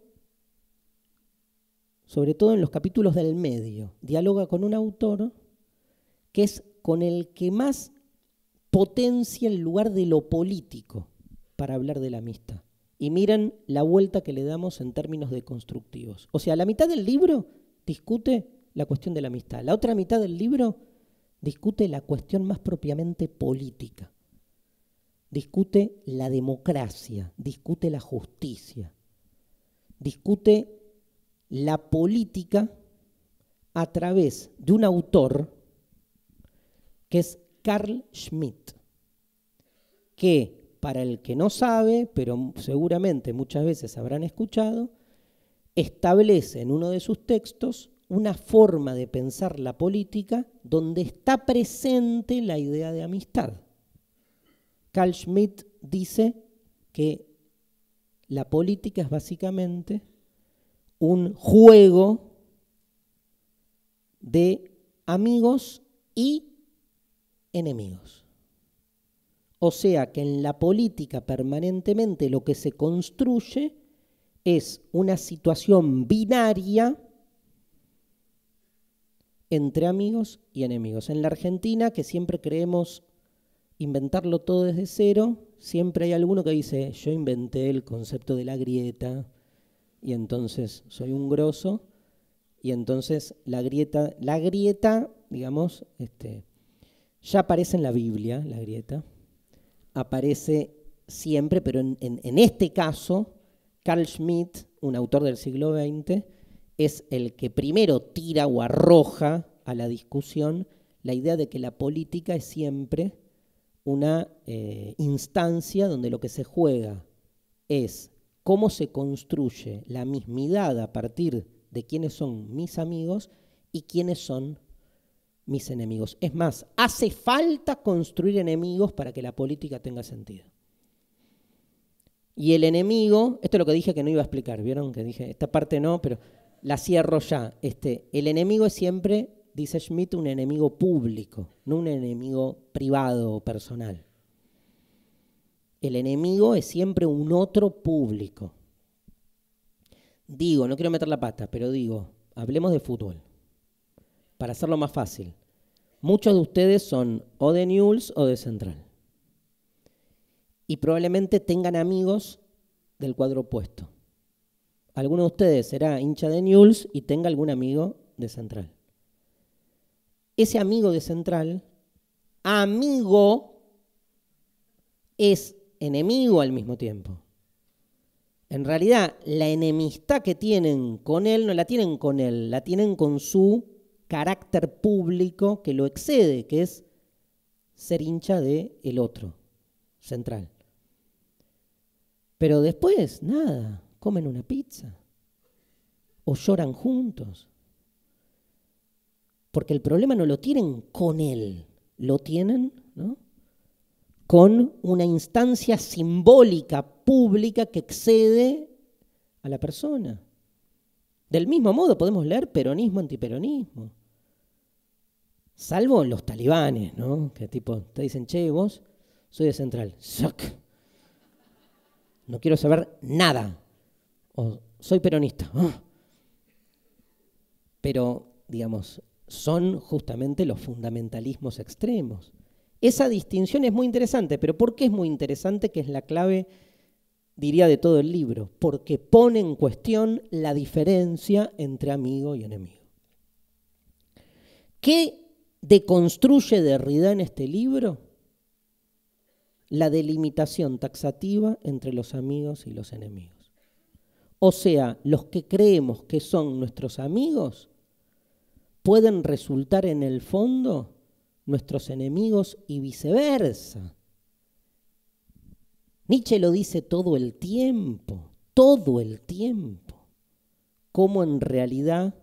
sobre todo en los capítulos del medio, dialoga con un autor que es con el que más potencia el lugar de lo político para hablar de la amistad. Y miren la vuelta que le damos en términos de constructivos. O sea, la mitad del libro discute la cuestión de la amistad. La otra mitad del libro discute la cuestión más propiamente política. Discute la democracia, discute la justicia, discute la política a través de un autor que es Carl Schmitt, que, para el que no sabe, pero seguramente muchas veces habrán escuchado, establece en uno de sus textos una forma de pensar la política donde está presente la idea de amistad. Carl Schmitt dice que la política es básicamente un juego de amigos y enemigos. O sea que en la política permanentemente lo que se construye es una situación binaria entre amigos y enemigos. En la Argentina, que siempre creemos inventarlo todo desde cero, siempre hay alguno que dice, yo inventé el concepto de la grieta y entonces soy un grosso, y entonces la grieta, digamos, ya aparece en la Biblia, la grieta. Aparece siempre, pero en este caso, Carl Schmitt, un autor del siglo XX, es el que primero tira o arroja a la discusión la idea de que la política es siempre una instancia donde lo que se juega es cómo se construye la mismidad a partir de quiénes son mis amigos y quiénes son mis enemigos. Es más, hace falta construir enemigos para que la política tenga sentido. Y el enemigo, esto es lo que dije que no iba a explicar, ¿vieron? Que dije, esta parte no, pero la cierro ya. El enemigo es siempre, dice Schmitt, un enemigo público, no un enemigo privado o personal. El enemigo es siempre un otro público. Digo, no quiero meter la pata, pero digo, hablemos de fútbol. Para hacerlo más fácil, muchos de ustedes son o de Newell's o de Central. Y probablemente tengan amigos del cuadro opuesto. Alguno de ustedes será hincha de Newell's y tenga algún amigo de Central. Ese amigo de Central, amigo, es enemigo al mismo tiempo. En realidad, la enemistad que tienen con él, no la tienen con él, la tienen con su carácter público que lo excede, que es ser hincha del otro, Central. Pero después, nada, comen una pizza o lloran juntos. Porque el problema no lo tienen con él, lo tienen, ¿no?, con una instancia simbólica, pública, que excede a la persona. Del mismo modo podemos leer peronismo, antiperonismo. Salvo los talibanes, ¿no?, que tipo te dicen, che, vos, soy de Central. ¡Sac! No quiero saber nada. O soy peronista. ¡Oh! Pero, digamos, son justamente los fundamentalismos extremos. Esa distinción es muy interesante, pero ¿por qué es muy interesante? Que es la clave, diría, de todo el libro. Porque pone en cuestión la diferencia entre amigo y enemigo. ¿Qué deconstruye Derrida en este libro? La delimitación taxativa entre los amigos y los enemigos. O sea, los que creemos que son nuestros amigos pueden resultar en el fondo nuestros enemigos y viceversa. Nietzsche lo dice todo el tiempo, cómo en realidad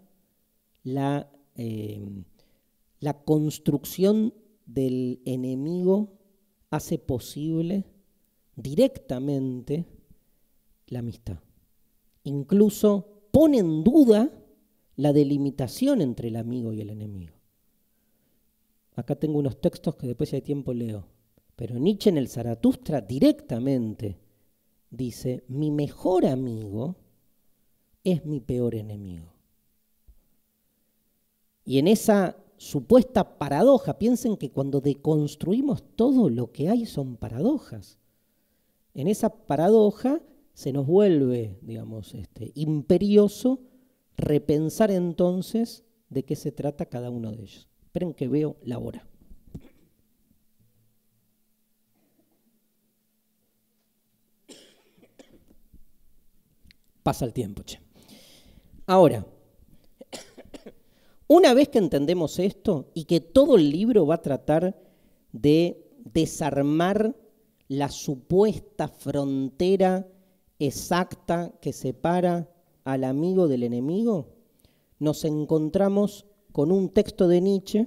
la construcción del enemigo hace posible directamente la amistad. Incluso pone en duda la delimitación entre el amigo y el enemigo. Acá tengo unos textos que después, si hay tiempo, leo. Pero Nietzsche en el Zaratustra directamente dice: mi mejor amigo es mi peor enemigo. Y en esa supuesta paradoja, piensen que cuando deconstruimos todo lo que hay son paradojas. En esa paradoja se nos vuelve, digamos, imperioso repensar entonces de qué se trata cada uno de ellos. Esperen que veo la hora. Pasa el tiempo, che. Ahora, una vez que entendemos esto y que todo el libro va a tratar de desarmar la supuesta frontera exacta que separa al amigo del enemigo, nos encontramos con un texto de Nietzsche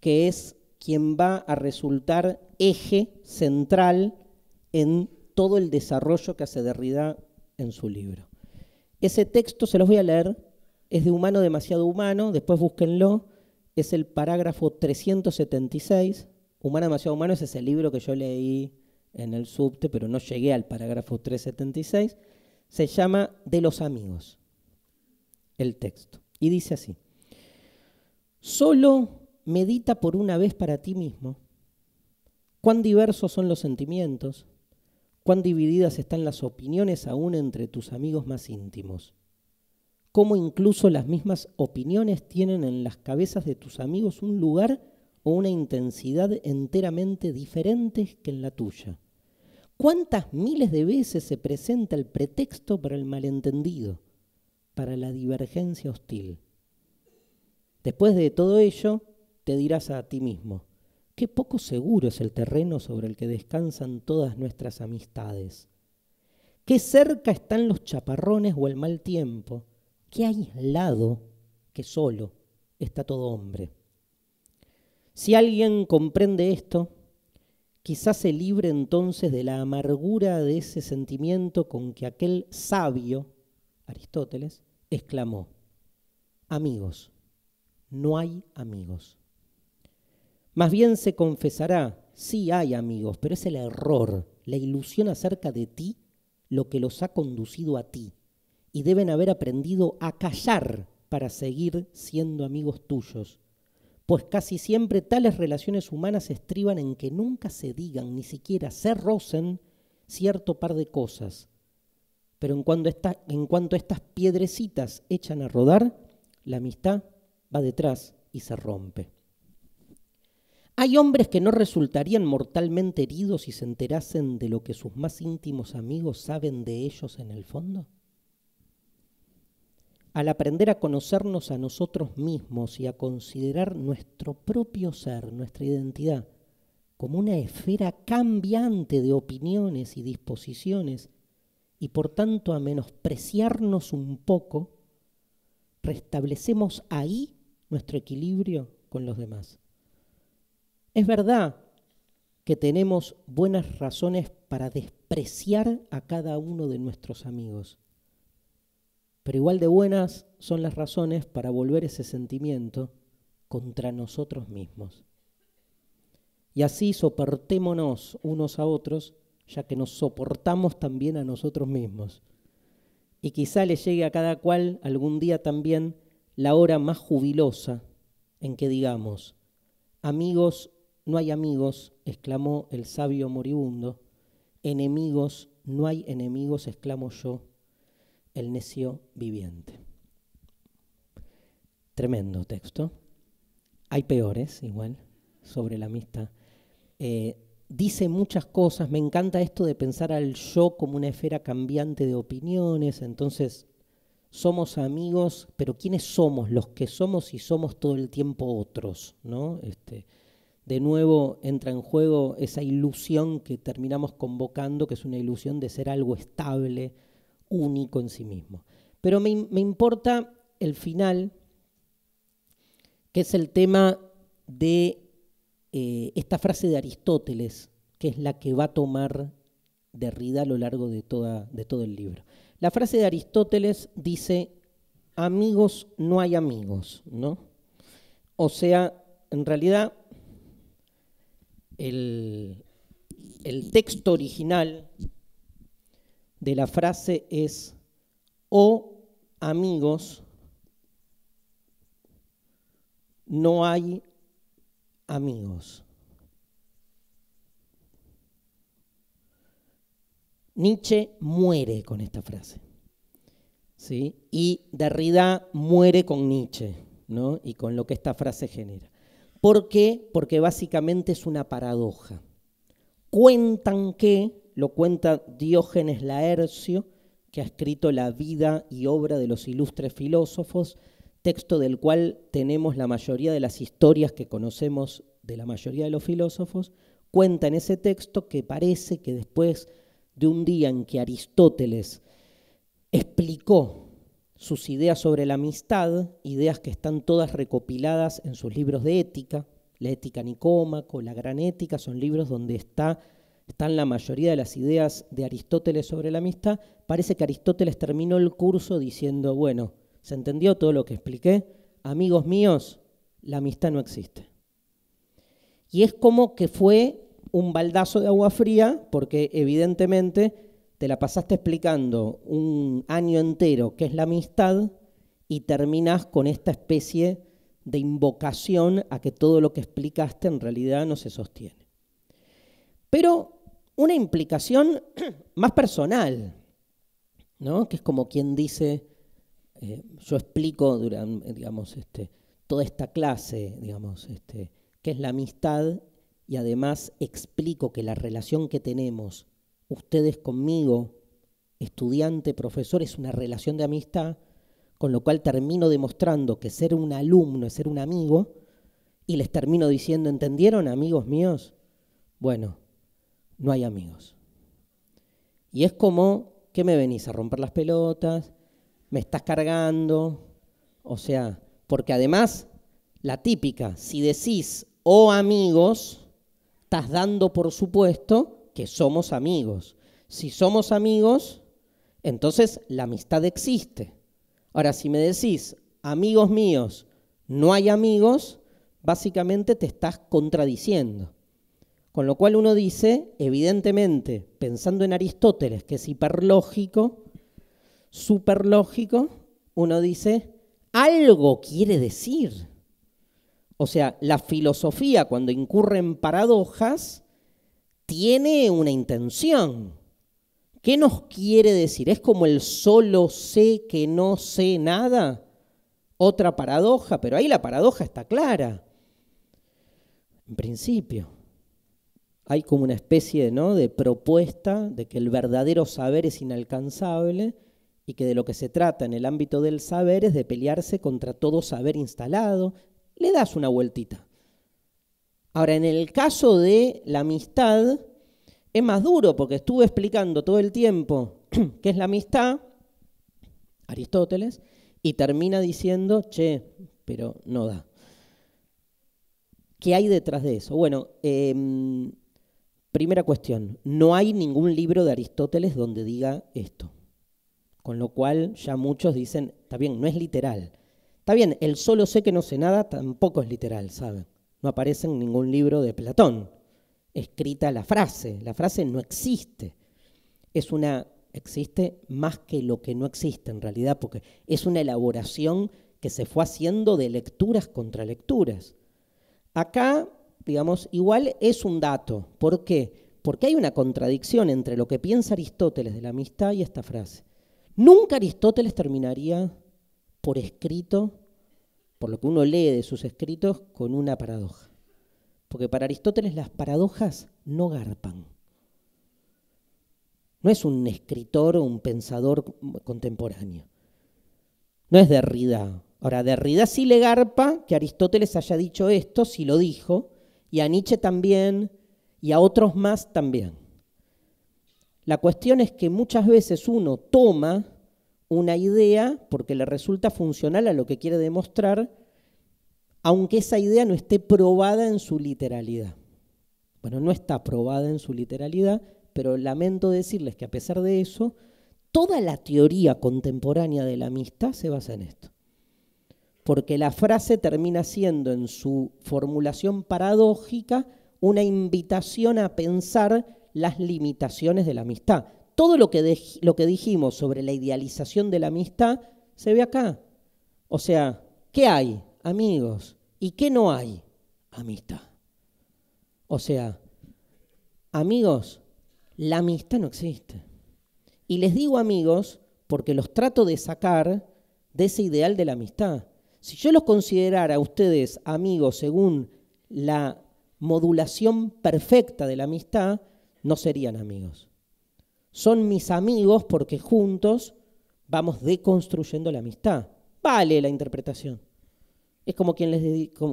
que es quien va a resultar eje central en todo el desarrollo que hace Derrida en su libro. Ese texto se los voy a leer, es de Humano, demasiado humano, después búsquenlo, es el parágrafo 376. Humano, demasiado humano es ese libro que yo leí en el subte, pero no llegué al parágrafo 376. Se llama De los amigos, el texto, y dice así: solo medita por una vez para ti mismo cuán diversos son los sentimientos, cuán divididas están las opiniones aún entre tus amigos más íntimos, cómo incluso las mismas opiniones tienen en las cabezas de tus amigos un lugar o una intensidad enteramente diferentes que en la tuya. ¿Cuántas miles de veces se presenta el pretexto para el malentendido, para la divergencia hostil? Después de todo ello, te dirás a ti mismo: qué poco seguro es el terreno sobre el que descansan todas nuestras amistades. Qué cerca están los chaparrones o el mal tiempo. Qué aislado, que solo está todo hombre. Si alguien comprende esto, quizás se libre entonces de la amargura de ese sentimiento con que aquel sabio, Aristóteles, exclamó: amigos, no hay amigos. Más bien se confesará: sí hay amigos, pero es el error, la ilusión acerca de ti, lo que los ha conducido a ti, y deben haber aprendido a callar para seguir siendo amigos tuyos. Pues casi siempre tales relaciones humanas estriban en que nunca se digan, ni siquiera se rocen, cierto par de cosas. Pero en cuanto estas piedrecitas echan a rodar, la amistad va detrás y se rompe. Hay hombres que no resultarían mortalmente heridos si se enterasen de lo que sus más íntimos amigos saben de ellos en el fondo. Al aprender a conocernos a nosotros mismos y a considerar nuestro propio ser, nuestra identidad, como una esfera cambiante de opiniones y disposiciones, y por tanto a menospreciarnos un poco, restablecemos ahí nuestro equilibrio con los demás. Es verdad que tenemos buenas razones para despreciar a cada uno de nuestros amigos, pero igual de buenas son las razones para volver ese sentimiento contra nosotros mismos. Y así soportémonos unos a otros, ya que nos soportamos también a nosotros mismos. Y quizá le llegue a cada cual algún día también la hora más jubilosa en que digamos: amigos, no hay amigos, exclamó el sabio moribundo; enemigos, no hay enemigos, exclamo yo, el necio viviente. Tremendo texto. Hay peores, igual, sobre la amistad. Dice muchas cosas. Me encanta esto de pensar al yo como una esfera cambiante de opiniones. Entonces, somos amigos, pero ¿quiénes somos? Los que somos y somos todo el tiempo otros, ¿no? De nuevo entra en juego esa ilusión que terminamos convocando, que es una ilusión de ser algo estable, único en sí mismo. Pero me importa el final, que es el tema de esta frase de Aristóteles, que es la que va a tomar Derrida a lo largo de todo el libro. La frase de Aristóteles dice: amigos, no hay amigos, ¿no? O sea, en realidad, el texto original de la frase es: o amigos, no hay amigos. Nietzsche muere con esta frase, ¿sí? Y Derrida muere con Nietzsche, ¿no? Y con lo que esta frase genera. ¿Por qué? Porque básicamente es una paradoja. Cuentan que, lo cuenta Diógenes Laercio, que ha escrito La vida y obra de los ilustres filósofos, texto del cual tenemos la mayoría de las historias que conocemos de la mayoría de los filósofos, cuenta en ese texto que parece que después de un día en que Aristóteles explicó sus ideas sobre la amistad, ideas que están todas recopiladas en sus libros de ética, la Ética Nicómaco, la Gran Ética, son libros donde están la mayoría de las ideas de Aristóteles sobre la amistad, parece que Aristóteles terminó el curso diciendo: bueno, ¿se entendió todo lo que expliqué? Amigos míos, la amistad no existe. Y es como que fue un baldazo de agua fría, porque evidentemente te la pasaste explicando un año entero qué es la amistad y terminás con esta especie de invocación a que todo lo que explicaste en realidad no se sostiene. Pero una implicación más personal, ¿no? Que es como quien dice: yo explico durante, digamos, toda esta clase, digamos, qué es la amistad, y además explico que la relación que tenemos ustedes conmigo, estudiante, profesor, es una relación de amistad, con lo cual termino demostrando que ser un alumno es ser un amigo, y les termino diciendo: ¿entendieron, amigos míos? Bueno, no hay amigos. Y es como que me venís a romper las pelotas, me estás cargando, o sea, porque además, la típica, si decís "oh amigos", estás dando por supuesto que somos amigos. Si somos amigos, entonces la amistad existe. Ahora, si me decís "amigos míos, no hay amigos", básicamente te estás contradiciendo. Con lo cual uno dice, evidentemente, pensando en Aristóteles, que es hiperlógico, superlógico, uno dice: algo quiere decir. O sea, la filosofía, cuando incurre en paradojas, tiene una intención. ¿Qué nos quiere decir? ¿Es como el solo sé que no sé nada? Otra paradoja, pero ahí la paradoja está clara. En principio, hay como una especie, ¿no?, de propuesta de que el verdadero saber es inalcanzable, y que de lo que se trata en el ámbito del saber es de pelearse contra todo saber instalado. Le das una vueltita. Ahora, en el caso de la amistad, es más duro, porque estuve explicando todo el tiempo que es la amistad, Aristóteles, y termina diciendo, che, pero no da. ¿Qué hay detrás de eso? Bueno, primera cuestión, no hay ningún libro de Aristóteles donde diga esto. Con lo cual ya muchos dicen, está bien, no es literal. Está bien, el solo sé que no sé nada tampoco es literal, ¿saben? No aparece en ningún libro de Platón escrita la frase no existe. Existe más que lo que no existe en realidad, porque es una elaboración que se fue haciendo de lecturas contra lecturas. Acá, digamos, igual es un dato. ¿Por qué? Porque hay una contradicción entre lo que piensa Aristóteles de la amistad y esta frase. Nunca Aristóteles terminaría por escrito, por lo que uno lee de sus escritos, con una paradoja. Porque para Aristóteles las paradojas no garpan. No es un escritor o un pensador contemporáneo. No es Derrida. Ahora, Derrida sí le garpa que Aristóteles haya dicho esto, sí lo dijo, y a Nietzsche también, y a otros más también. La cuestión es que muchas veces uno toma una idea porque le resulta funcional a lo que quiere demostrar, aunque esa idea no esté probada en su literalidad. Bueno, no está probada en su literalidad, pero lamento decirles que a pesar de eso, toda la teoría contemporánea de la amistad se basa en esto. Porque la frase termina siendo, en su formulación paradójica, una invitación a pensar las limitaciones de la amistad. Todo lo que dijimos sobre la idealización de la amistad se ve acá. O sea, ¿qué hay? Amigos. ¿Y qué no hay? Amistad. O sea, amigos... la amistad no existe. Y les digo amigos porque los trato de sacar de ese ideal de la amistad. Si yo los considerara a ustedes amigos según la modulación perfecta de la amistad, no serían amigos. Son mis amigos porque juntos vamos deconstruyendo la amistad. Vale la interpretación. Es como,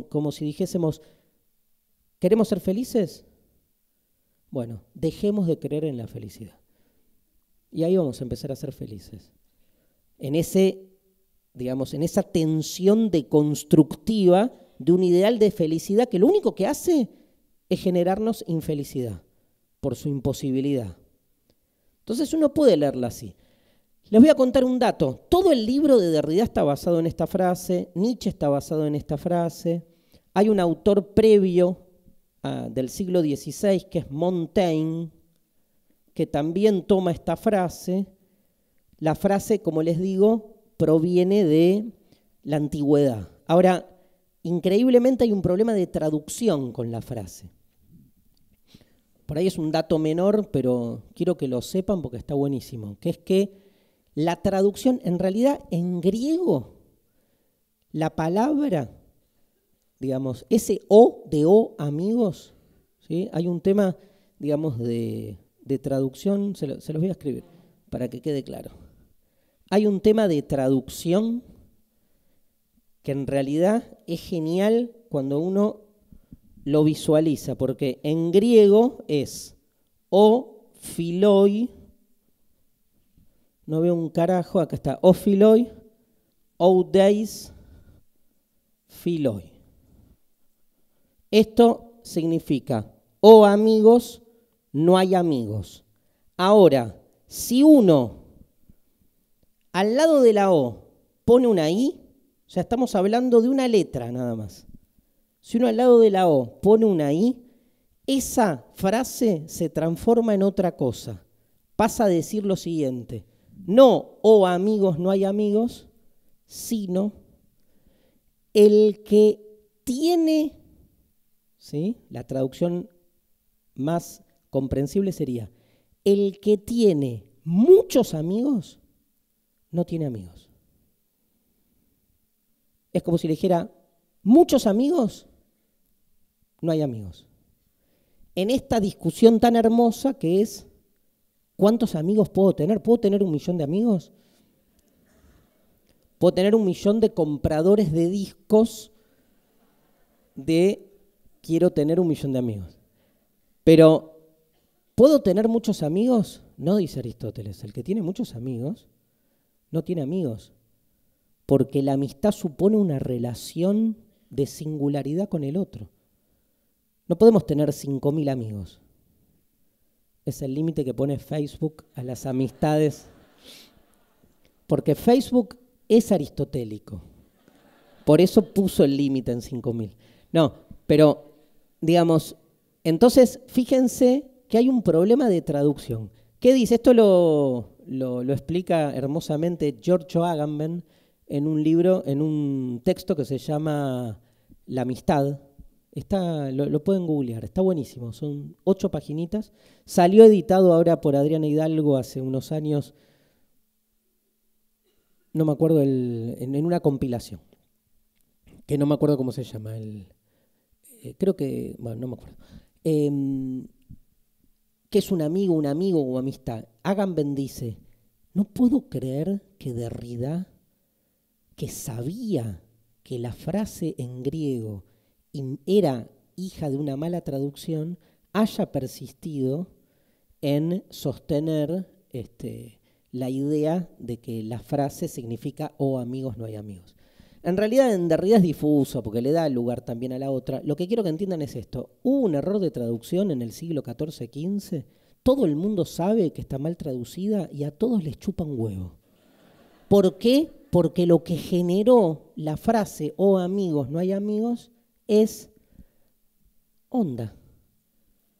como si dijésemos, ¿queremos ser felices? Bueno, dejemos de creer en la felicidad. Y ahí vamos a empezar a ser felices. En ese, digamos, en esa tensión deconstructiva de un ideal de felicidad que lo único que hace es generarnos infelicidad por su imposibilidad. Entonces uno puede leerla así. Les voy a contar un dato. Todo el libro de Derrida está basado en esta frase, Nietzsche está basado en esta frase, hay un autor previo del siglo XVI, que es Montaigne, que también toma esta frase. La frase, como les digo, proviene de la antigüedad. Ahora, increíblemente hay un problema de traducción con la frase. Por ahí es un dato menor, pero quiero que lo sepan porque está buenísimo, que es que la traducción, en realidad, en griego, la palabra... digamos, ese O de O, amigos, ¿sí? Hay un tema, digamos, de traducción, se los voy a escribir para que quede claro. Hay un tema de traducción que en realidad es genial cuando uno lo visualiza, porque en griego es O philoi, no veo un carajo, acá está, O philoi, O deis, philoi. Esto significa, o amigos, no hay amigos. Ahora, si uno al lado de la O pone una I, o sea, estamos hablando de una letra nada más. Si uno al lado de la O pone una I, esa frase se transforma en otra cosa. Pasa a decir lo siguiente, no, o amigos, no hay amigos, sino el que tiene... ¿sí? La traducción más comprensible sería, el que tiene muchos amigos, no tiene amigos. Es como si le dijera, muchos amigos, no hay amigos. En esta discusión tan hermosa que es, ¿cuántos amigos puedo tener? ¿Puedo tener 1 millón de amigos? ¿Puedo tener 1 millón de compradores de discos de... quiero tener 1 millón de amigos? Pero, ¿puedo tener muchos amigos? No, dice Aristóteles, el que tiene muchos amigos no tiene amigos, porque la amistad supone una relación de singularidad con el otro. No podemos tener 5.000 amigos. Es el límite que pone Facebook a las amistades, porque Facebook es aristotélico. Por eso puso el límite en 5.000. No, pero digamos, entonces fíjense que hay un problema de traducción. ¿Qué dice? Esto lo explica hermosamente Giorgio Agamben en un libro, en un texto que se llama La amistad. Lo pueden googlear, está buenísimo, son 8 paginitas. Salió editado ahora por Adriana Hidalgo hace unos años, no me acuerdo, en una compilación, que no me acuerdo cómo se llama. Creo que, bueno, no me acuerdo. ¿Qué es un amigo o amistad? Agamben dice, no puedo creer que Derrida, que sabía que la frase en griego era hija de una mala traducción, haya persistido en sostener la idea de que la frase significa «oh, amigos, no hay amigos». En realidad en Derrida es difuso porque le da lugar también a la otra. Lo que quiero que entiendan es esto. Hubo un error de traducción en el siglo XIV-XV. Todo el mundo sabe que está mal traducida y a todos les chupa un huevo. ¿Por qué? Porque lo que generó la frase «oh, amigos, no hay amigos» es onda.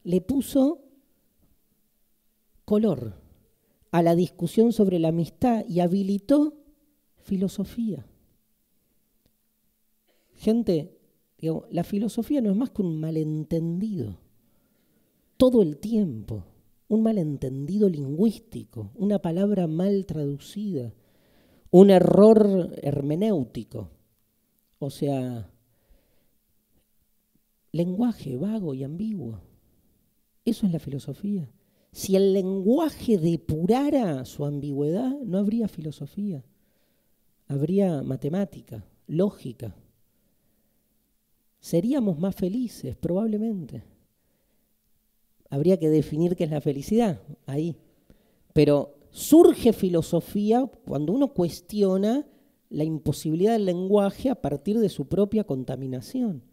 Le puso color a la discusión sobre la amistad y habilitó filosofía. Gente, digamos, la filosofía no es más que un malentendido. Todo el tiempo, un malentendido lingüístico, una palabra mal traducida, un error hermenéutico. O sea, lenguaje vago y ambiguo. Eso es la filosofía. Si el lenguaje depurara su ambigüedad, no habría filosofía. Habría matemática, lógica. Seríamos más felices, probablemente. Habría que definir qué es la felicidad, ahí. Pero surge filosofía cuando uno cuestiona la imposibilidad del lenguaje a partir de su propia contaminación,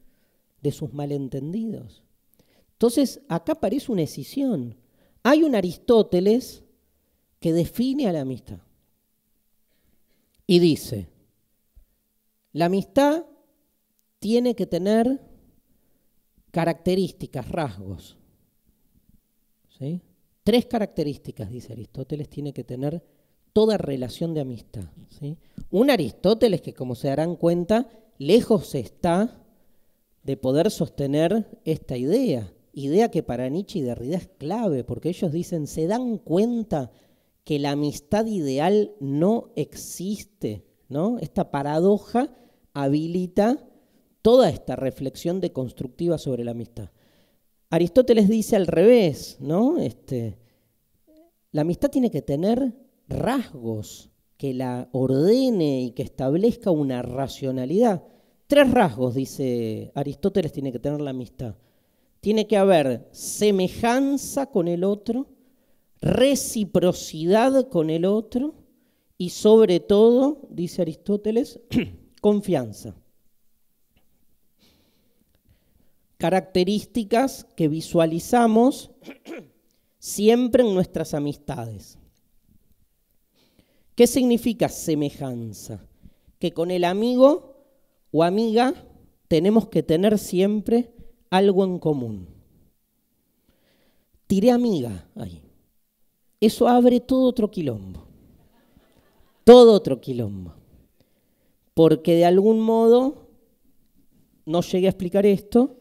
de sus malentendidos. Entonces, acá aparece una escisión. Hay un Aristóteles que define a la amistad. Y dice, la amistad tiene que tener características, rasgos. ¿Sí? 3 características, dice Aristóteles, tiene que tener toda relación de amistad. ¿Sí? Un Aristóteles que, como se darán cuenta, lejos está de poder sostener esta idea, idea que para Nietzsche y Derrida es clave, porque ellos dicen, se dan cuenta que la amistad ideal no existe, ¿no? Esta paradoja habilita toda esta reflexión deconstructiva sobre la amistad. Aristóteles dice al revés, ¿no? La amistad tiene que tener rasgos que la ordene y que establezca una racionalidad. 3 rasgos, dice Aristóteles, tiene que tener la amistad. Tiene que haber semejanza con el otro, reciprocidad con el otro y sobre todo, dice Aristóteles, confianza. Características que visualizamos siempre en nuestras amistades. ¿Qué significa semejanza? Que con el amigo o amiga tenemos que tener siempre algo en común. Tiré amiga ahí. Eso abre todo otro quilombo. Todo otro quilombo. Porque de algún modo, no llegué a explicar esto,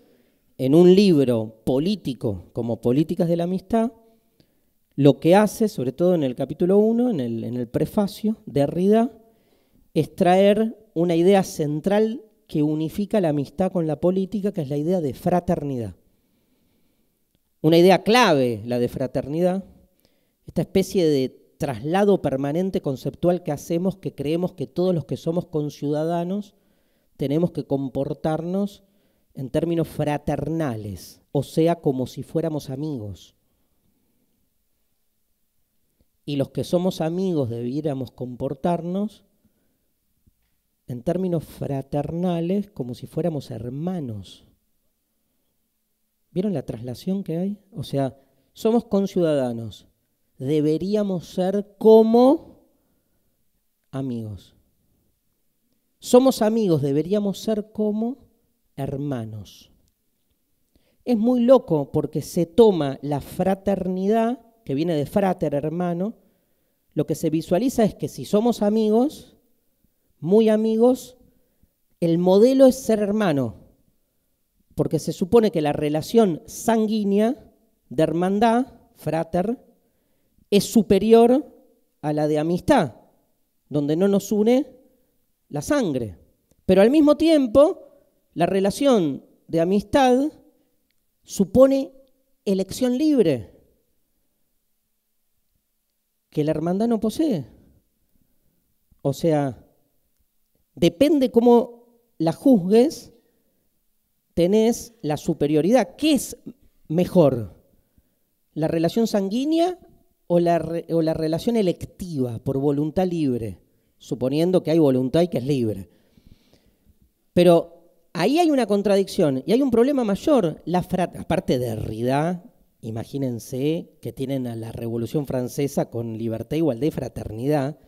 en un libro político como Políticas de la Amistad, lo que hace, sobre todo en el capítulo 1, en el prefacio de Derrida, es traer una idea central que unifica la amistad con la política, que es la idea de fraternidad. Una idea clave, la de fraternidad, esta especie de traslado permanente conceptual que hacemos, que creemos que todos los que somos conciudadanos tenemos que comportarnos en términos fraternales, o sea, como si fuéramos amigos. y los que somos amigos debiéramos comportarnos en términos fraternales como si fuéramos hermanos. ¿Vieron la traslación que hay? O sea, somos conciudadanos, deberíamos ser como amigos. Somos amigos, deberíamos ser como hermanos. Es muy loco porque se toma la fraternidad, que viene de frater, hermano. Lo que se visualiza es que si somos amigos, muy amigos, el modelo es ser hermano, porque se supone que la relación sanguínea de hermandad, frater, es superior a la de amistad, donde no nos une la sangre. Pero al mismo tiempo, la relación de amistad supone elección libre, que la hermandad no posee. O sea, depende cómo la juzgues, tenés la superioridad. ¿Qué es mejor? ¿La relación sanguínea o la relación electiva por voluntad libre? Suponiendo que hay voluntad y que es libre. Pero ahí hay una contradicción y hay un problema mayor. Aparte de Derrida, imagínense que tienen a la Revolución Francesa con libertad, igualdad y fraternidad.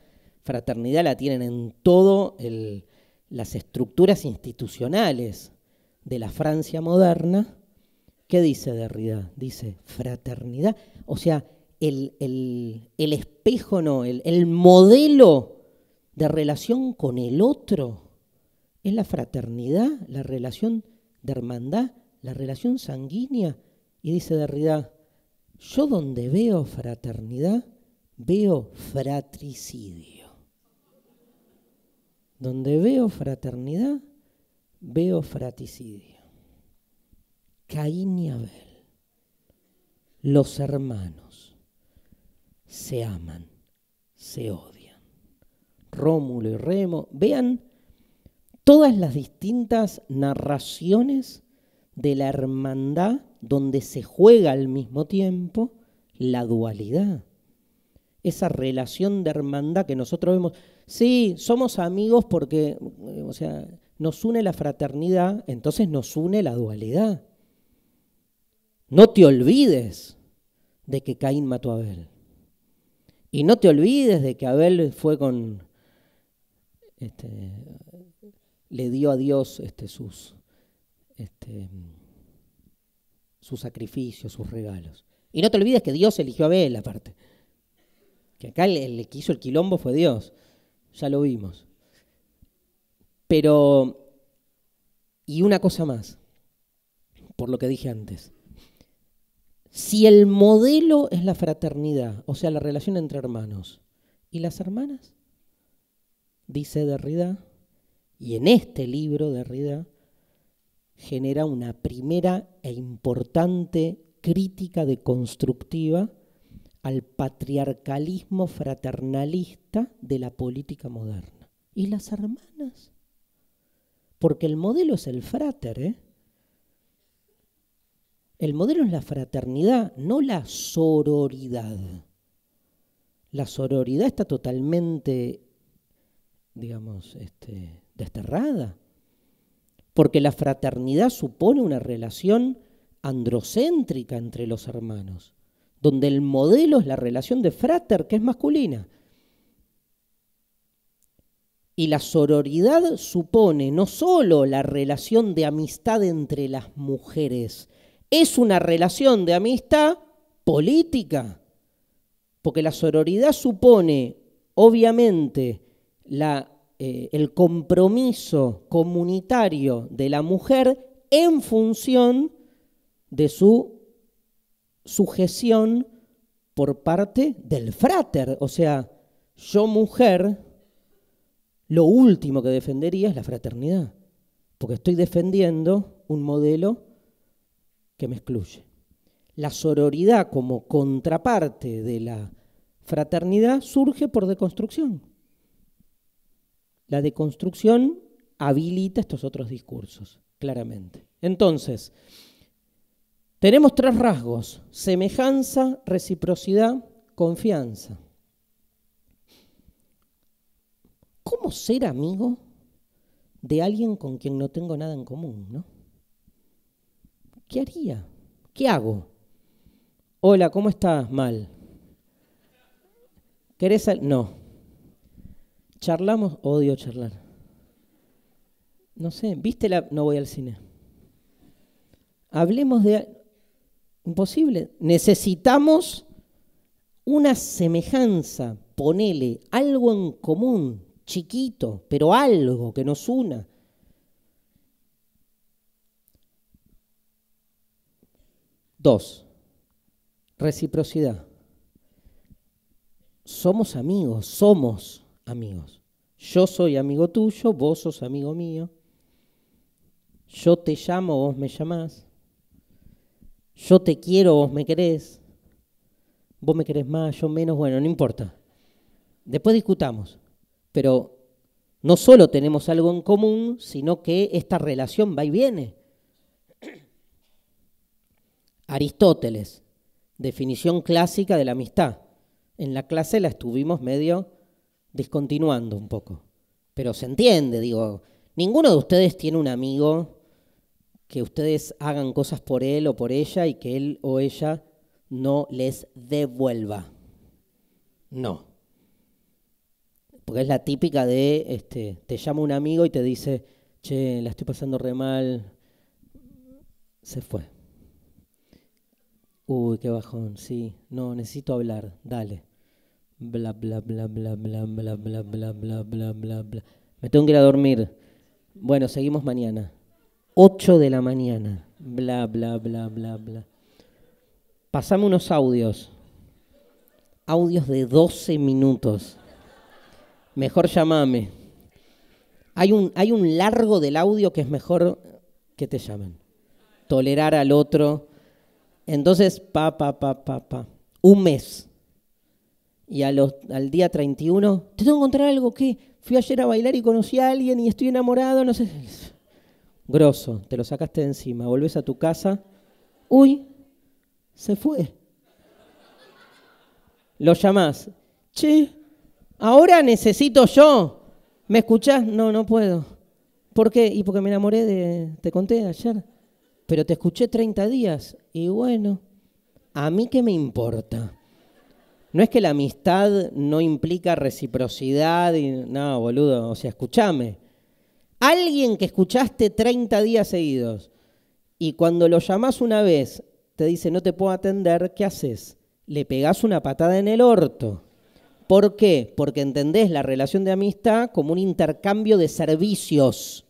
Fraternidad la tienen en todas las estructuras institucionales de la Francia moderna. ¿Qué dice Derrida? Dice fraternidad. O sea, el espejo, no, el modelo de relación con el otro. Es la fraternidad, la relación de hermandad, la relación sanguínea. Y dice Derrida, yo donde veo fraternidad, veo fratricidio. Donde veo fraternidad, veo fratricidio. Caín y Abel, los hermanos, se aman, se odian. Rómulo y Remo, vean todas las distintas narraciones de la hermandad donde se juega al mismo tiempo la dualidad. Esa relación de hermandad que nosotros vemos, sí, somos amigos porque, o sea, nos une la fraternidad, entonces nos une la dualidad. No te olvides de que Caín mató a Abel. Y no te olvides de que Abel fue con... le dio a Dios sus sacrificios, sus regalos. Y no te olvides que Dios eligió a Abel, aparte. Que acá el que hizo el quilombo fue Dios. Ya lo vimos. Pero, y una cosa más, por lo que dije antes. Si el modelo es la fraternidad, o sea, la relación entre hermanos, ¿y las hermanas? Dice Derrida, y en este libro Derrida genera una primera e importante crítica deconstructiva al patriarcalismo fraternalista de la política moderna. ¿Y las hermanas? Porque el modelo es el frater, ¿eh? El modelo es la fraternidad, no la sororidad. La sororidad está totalmente, digamos, desterrada, porque la fraternidad supone una relación androcéntrica entre los hermanos, donde el modelo es la relación de frater, que es masculina. Y la sororidad supone no solo la relación de amistad entre las mujeres, es una relación de amistad política, porque la sororidad supone, obviamente, el compromiso comunitario de la mujer en función de su sujeción por parte del frater. O sea, yo mujer, lo último que defendería es la fraternidad, porque estoy defendiendo un modelo que me excluye. La sororidad como contraparte de la fraternidad surge por deconstrucción. La deconstrucción habilita estos otros discursos, claramente. Entonces, tenemos tres rasgos: semejanza, reciprocidad, confianza. ¿Cómo ser amigo de alguien con quien no tengo nada en común, ¿no? ¿Qué haría? ¿Qué hago? Hola, ¿cómo estás? Mal. ¿Querés salir? No. ¿Charlamos? Odio charlar. No sé, ¿viste la...? No voy al cine. Hablemos de... Imposible. Necesitamos una semejanza. Ponele algo en común, chiquito, pero algo que nos una. Dos. Reciprocidad. Somos amigos, somos amigos. Yo soy amigo tuyo, vos sos amigo mío. Yo te llamo, vos me llamás. Yo te quiero, vos me querés. Vos me querés más, yo menos, bueno, no importa. Después discutamos. Pero no solo tenemos algo en común, sino que esta relación va y viene. Aristóteles, definición clásica de la amistad. En la clase la estuvimos medio discontinuando un poco. Pero se entiende, digo, ninguno de ustedes tiene un amigo que ustedes hagan cosas por él o por ella y que él o ella no les devuelva. No. Porque es la típica de, te llama un amigo y te dice, che, la estoy pasando re mal, se fue. Uy, qué bajón, sí, no, necesito hablar, dale. Bla, bla, bla, bla, bla, bla, bla, bla, bla, bla, bla, bla. Me tengo que ir a dormir. Bueno, seguimos mañana. 8 de la mañana. Bla, bla, bla, bla, bla. Pasame unos audios. Audios de 12 minutos. Mejor llamame. Hay un largo del audio que es mejor que te llamen. Tolerar al otro. Entonces, un mes. Y al día 31, te tengo que encontrar algo que fui ayer a bailar y conocí a alguien y estoy enamorado, no sé. Grosso, te lo sacaste de encima, volvés a tu casa, uy, se fue. Lo llamás, che, ahora necesito yo, ¿me escuchás? No, no puedo. ¿Por qué? Y porque me enamoré te conté ayer, pero te escuché 30 días y bueno, ¿a mí qué me importa? No es que la amistad no implica reciprocidad, y, no, boludo, o sea, escúchame. Alguien que escuchaste 30 días seguidos y cuando lo llamás una vez te dice no te puedo atender, ¿qué haces? Le pegás una patada en el orto. ¿Por qué? Porque entendés la relación de amistad como un intercambio de servicios.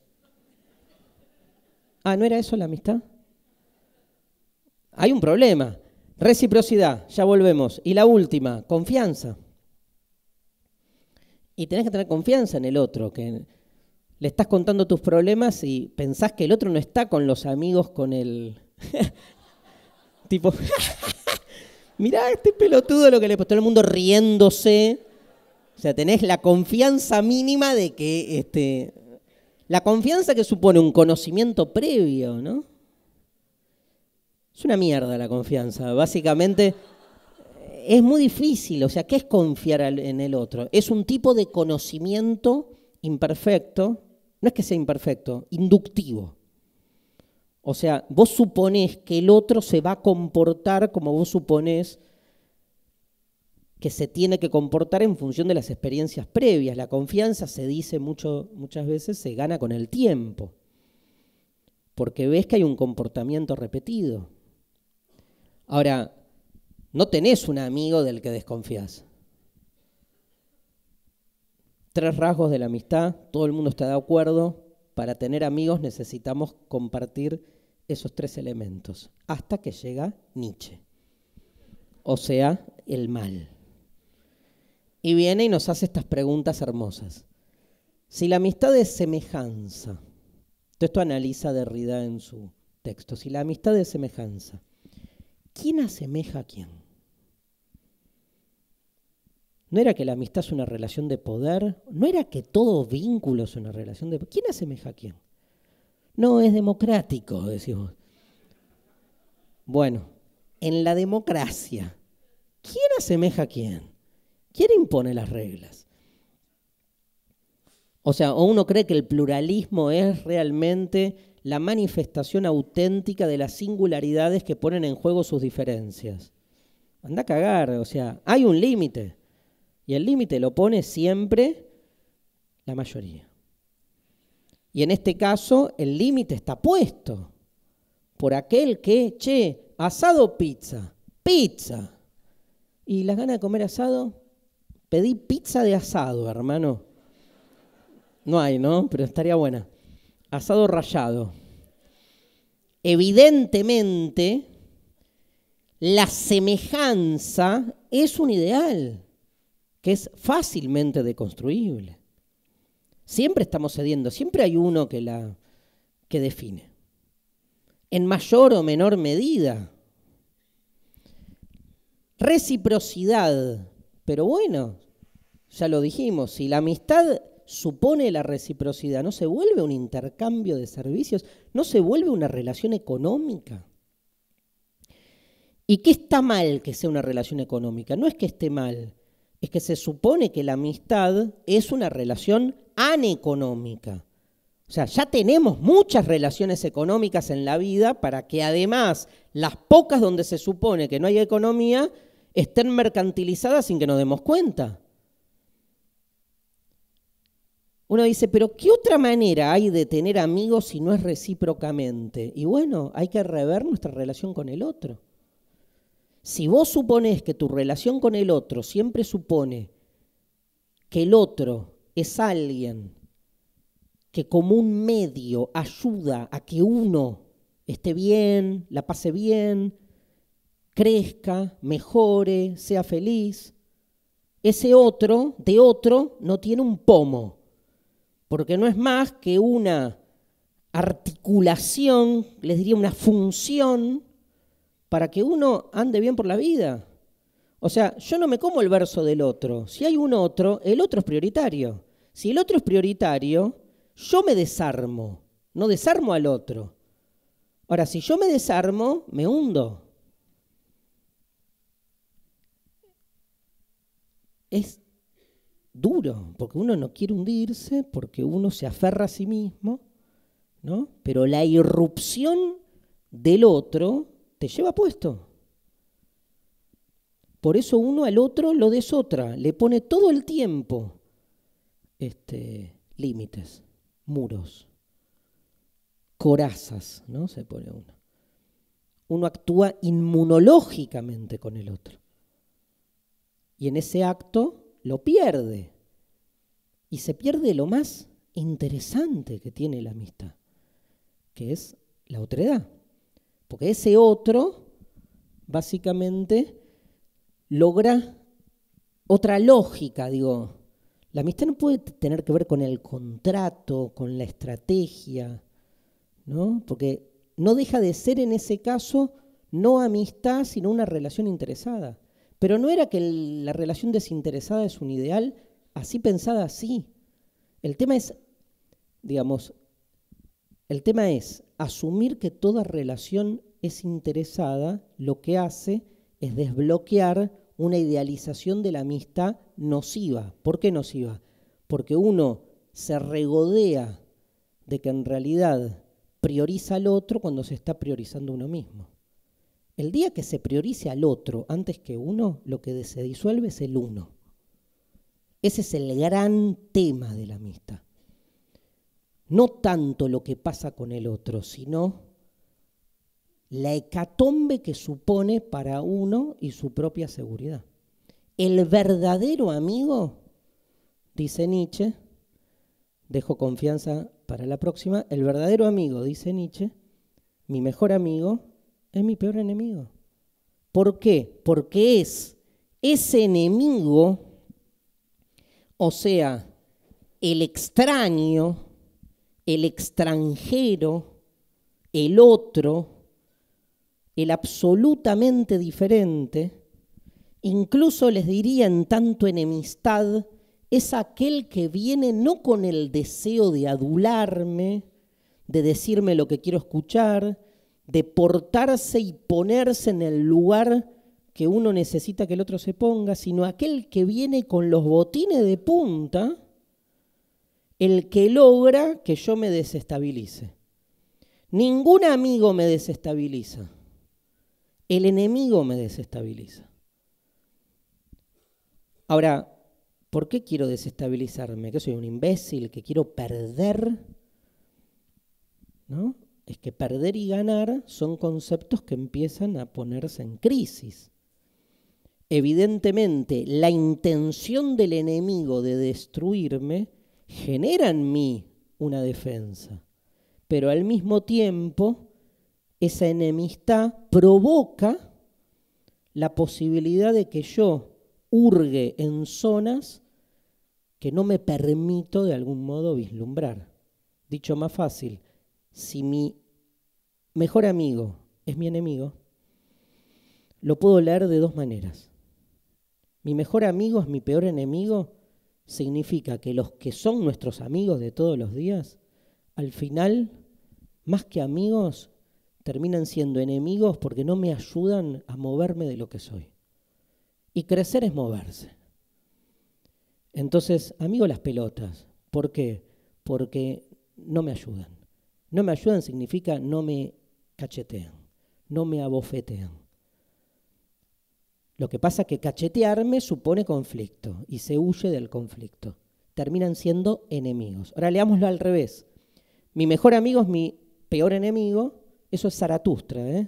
Ah, ¿no era eso la amistad? Hay un problema. Reciprocidad, ya volvemos. Y la última, confianza. Y tenés que tener confianza en el otro, que le estás contando tus problemas y pensás que el otro no está con los amigos, con el... tipo, mirá este pelotudo lo que le pasó, todo el mundo riéndose. O sea, tenés la confianza mínima de que... la confianza que supone un conocimiento previo, ¿no? Es una mierda la confianza, básicamente es muy difícil, o sea, ¿qué es confiar en el otro? Es un tipo de conocimiento imperfecto, no es que sea imperfecto, inductivo. O sea, vos suponés que el otro se va a comportar como vos suponés que se tiene que comportar en función de las experiencias previas. La confianza, se dice muchas veces, se gana con el tiempo, porque ves que hay un comportamiento repetido. Ahora, no tenés un amigo del que desconfías. 3 rasgos de la amistad, todo el mundo está de acuerdo. Para tener amigos necesitamos compartir esos 3 elementos, hasta que llega Nietzsche, o sea, el mal. Y viene y nos hace estas preguntas hermosas. Si la amistad es semejanza, esto analiza Derrida en su texto, si la amistad es semejanza, ¿quién asemeja a quién? ¿No era que la amistad es una relación de poder? ¿No era que todo vínculo es una relación de poder? ¿Quién asemeja a quién? No, es democrático, decimos. Bueno, en la democracia, ¿quién asemeja a quién? ¿Quién impone las reglas? O sea, o uno cree que el pluralismo es realmente la manifestación auténtica de las singularidades que ponen en juego sus diferencias. Anda a cagar, o sea, hay un límite. Y el límite lo pone siempre la mayoría. Y en este caso, el límite está puesto por aquel que, che, asado, pizza, pizza. Y las ganas de comer asado, pedí pizza de asado, hermano. No hay, ¿no? Pero estaría buena. Asado rallado. Evidentemente, la semejanza es un ideal que es fácilmente deconstruible. Siempre estamos cediendo, siempre hay uno que define. En mayor o menor medida. Reciprocidad. Pero bueno, ya lo dijimos, si la amistad supone la reciprocidad, no se vuelve un intercambio de servicios, no se vuelve una relación económica. ¿Y qué está mal que sea una relación económica? No es que esté mal, es que se supone que la amistad es una relación aneconómica. O sea, ya tenemos muchas relaciones económicas en la vida para que además las pocas donde se supone que no hay economía estén mercantilizadas sin que nos demos cuenta. Uno dice, pero ¿qué otra manera hay de tener amigos si no es recíprocamente? Y bueno, hay que rever nuestra relación con el otro. Si vos suponés que tu relación con el otro siempre supone que el otro es alguien que como un medio ayuda a que uno esté bien, la pase bien, crezca, mejore, sea feliz, ese otro, de otro, no tiene un pomo. Porque no es más que una articulación, les diría una función, para que uno ande bien por la vida. O sea, yo no me como el verso del otro. Si hay un otro, el otro es prioritario. Si el otro es prioritario, yo me desarmo, no desarmo al otro. Ahora, si yo me desarmo, me hundo. Es duro, porque uno no quiere hundirse, porque uno se aferra a sí mismo, ¿no? Pero la irrupción del otro te lleva puesto. Por eso uno al otro lo desotra, le pone todo el tiempo límites, muros, corazas, ¿no? Se pone uno. Uno actúa inmunológicamente con el otro. Y en ese acto lo pierde, y se pierde lo más interesante que tiene la amistad, que es la otredad, porque ese otro básicamente logra otra lógica, digo, la amistad no puede tener que ver con el contrato, con la estrategia, ¿no? Porque no deja de ser en ese caso no amistad, sino una relación interesada. Pero no era que la relación desinteresada es un ideal, así pensada así. El tema es, digamos, el tema es asumir que toda relación es interesada, lo que hace es desbloquear una idealización de la amistad nociva. ¿Por qué nociva? Porque uno se regodea de que en realidad prioriza al otro cuando se está priorizando uno mismo. El día que se priorice al otro antes que uno, lo que se disuelve es el uno. Ese es el gran tema de la amistad. No tanto lo que pasa con el otro, sino la hecatombe que supone para uno y su propia seguridad. El verdadero amigo, dice Nietzsche, dejo confianza para la próxima, el verdadero amigo, dice Nietzsche, mi mejor amigo, es mi peor enemigo. ¿Por qué? Porque es ese enemigo, o sea, el extraño, el extranjero, el otro, el absolutamente diferente, incluso les diría en tanto enemistad, es aquel que viene no con el deseo de adularme, de decirme lo que quiero escuchar, de portarse y ponerse en el lugar que uno necesita que el otro se ponga, sino aquel que viene con los botines de punta el que logra que yo me desestabilice. Ningún amigo me desestabiliza. El enemigo me desestabiliza. Ahora, ¿por qué quiero desestabilizarme? ¿Que soy un imbécil? ¿Que quiero perder? ¿No? Es que perder y ganar son conceptos que empiezan a ponerse en crisis. Evidentemente, la intención del enemigo de destruirme genera en mí una defensa, pero al mismo tiempo esa enemistad provoca la posibilidad de que yo hurgue en zonas que no me permito de algún modo vislumbrar. Dicho más fácil, si mi mejor amigo es mi enemigo, lo puedo leer de dos maneras. Mi mejor amigo es mi peor enemigo, significa que los que son nuestros amigos de todos los días, al final, más que amigos, terminan siendo enemigos porque no me ayudan a moverme de lo que soy. Y crecer es moverse. Entonces, amigo las pelotas. ¿Por qué? Porque no me ayudan. No me ayudan significa no me cachetean, no me abofetean. Lo que pasa es que cachetearme supone conflicto y se huye del conflicto. Terminan siendo enemigos. Ahora leámoslo al revés. Mi mejor amigo es mi peor enemigo. Eso es Zaratustra,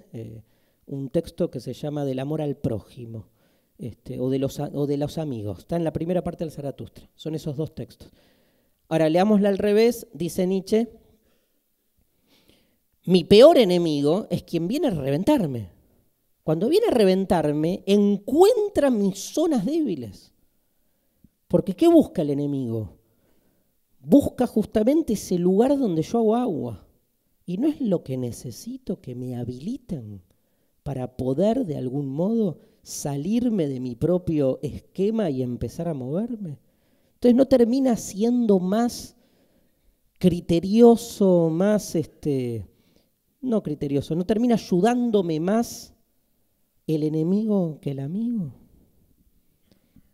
un texto que se llama Del amor al prójimo o de los amigos. Está en la primera parte del Zaratustra. Son esos dos textos. Ahora leámoslo al revés, dice Nietzsche. Mi peor enemigo es quien viene a reventarme. Cuando viene a reventarme, encuentra mis zonas débiles. Porque ¿qué busca el enemigo? Busca justamente ese lugar donde yo hago agua. Y no es lo que necesito, que me habilitan para poder de algún modo salirme de mi propio esquema y empezar a moverme. Entonces no termina siendo más criterioso, más no criterioso, no termina ayudándome más el enemigo que el amigo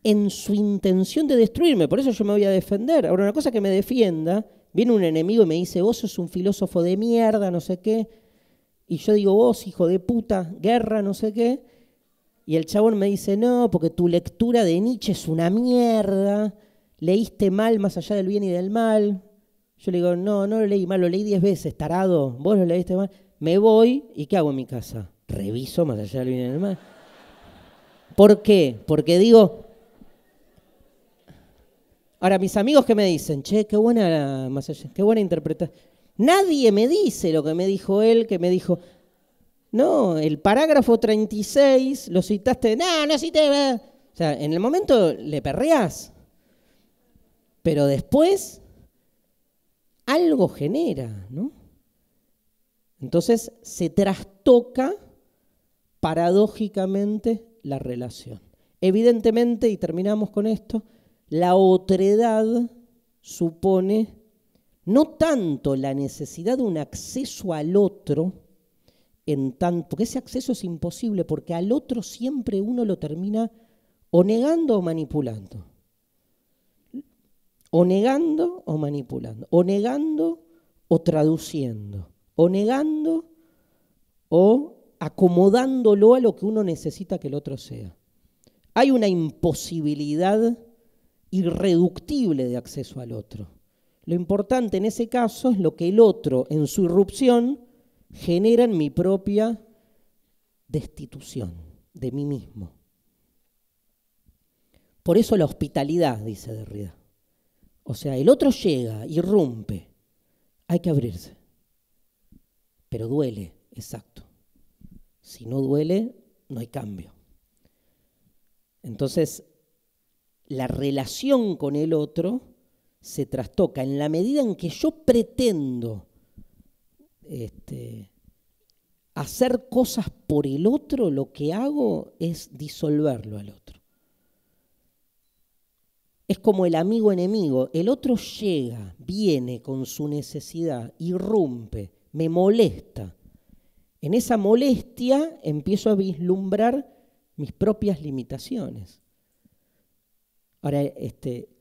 en su intención de destruirme. Por eso yo me voy a defender. Ahora, una cosa que me defienda, viene un enemigo y me dice, vos sos un filósofo de mierda, no sé qué, y yo digo, vos, hijo de puta, guerra, no sé qué, y el chabón me dice, no, porque tu lectura de Nietzsche es una mierda, leíste mal más allá del bien y del mal. Yo le digo, no, no lo leí mal, lo leí 10 veces, tarado, vos lo leíste mal. Me voy, ¿y qué hago en mi casa? Reviso más allá del bien y del mal. ¿Por qué? Porque digo... Ahora, mis amigos que me dicen, che, qué buena más allá, qué buena interpretación. Nadie me dice lo que me dijo él, que me dijo, no, el parágrafo 36 lo citaste, no cité. O sea, en el momento le perreás, pero después algo genera, ¿no? Entonces se trastoca paradójicamente la relación. Evidentemente, y terminamos con esto, la otredad supone no tanto la necesidad de un acceso al otro, porque ese acceso es imposible, porque al otro siempre uno lo termina o negando o manipulando. O negando o manipulando. O negando o traduciendo. O negando o acomodándolo a lo que uno necesita que el otro sea. Hay una imposibilidad irreductible de acceso al otro. Lo importante en ese caso es lo que el otro, en su irrupción, genera en mi propia destitución de mí mismo. Por eso la hospitalidad, dice Derrida. O sea, el otro llega, irrumpe, hay que abrirse. Pero duele, exacto. Si no duele, no hay cambio. Entonces, la relación con el otro se trastoca en la medida en que yo pretendo hacer cosas por el otro, lo que hago es disolverlo al otro. Es como el amigo enemigo, el otro llega, viene con su necesidad, irrumpe, me molesta. En esa molestia empiezo a vislumbrar mis propias limitaciones. Ahora,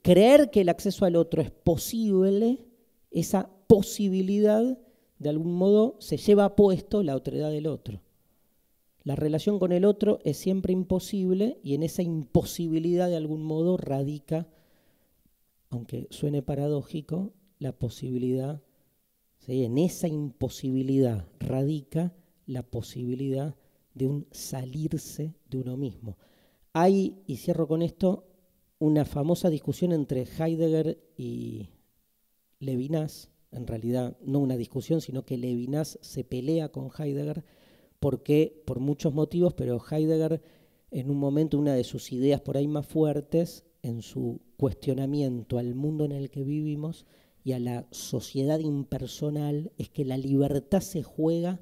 creer que el acceso al otro es posible, esa posibilidad, de algún modo, se lleva puesto la otredad del otro. La relación con el otro es siempre imposible y en esa imposibilidad, de algún modo, radica, aunque suene paradójico, la posibilidad, ¿sí? En esa imposibilidad radica la posibilidad de un salirse de uno mismo. Hay, y cierro con esto, una famosa discusión entre Heidegger y Levinas, en realidad no una discusión, sino que Levinas se pelea con Heidegger porque, por muchos motivos, pero Heidegger en un momento, una de sus ideas por ahí más fuertes, en su cuestionamiento al mundo en el que vivimos y a la sociedad impersonal, es que la libertad se juega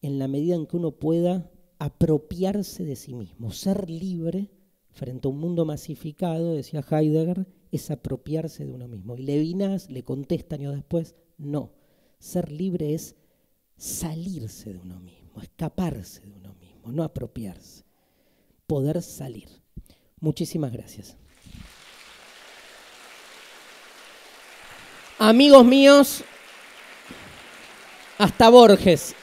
en la medida en que uno pueda apropiarse de sí mismo. Ser libre frente a un mundo masificado, decía Heidegger, es apropiarse de uno mismo. Y Levinas le contesta años después, no, ser libre es salirse de uno mismo, escaparse de uno mismo, no apropiarse, poder salir. Muchísimas gracias. Amigos míos, hasta Borges.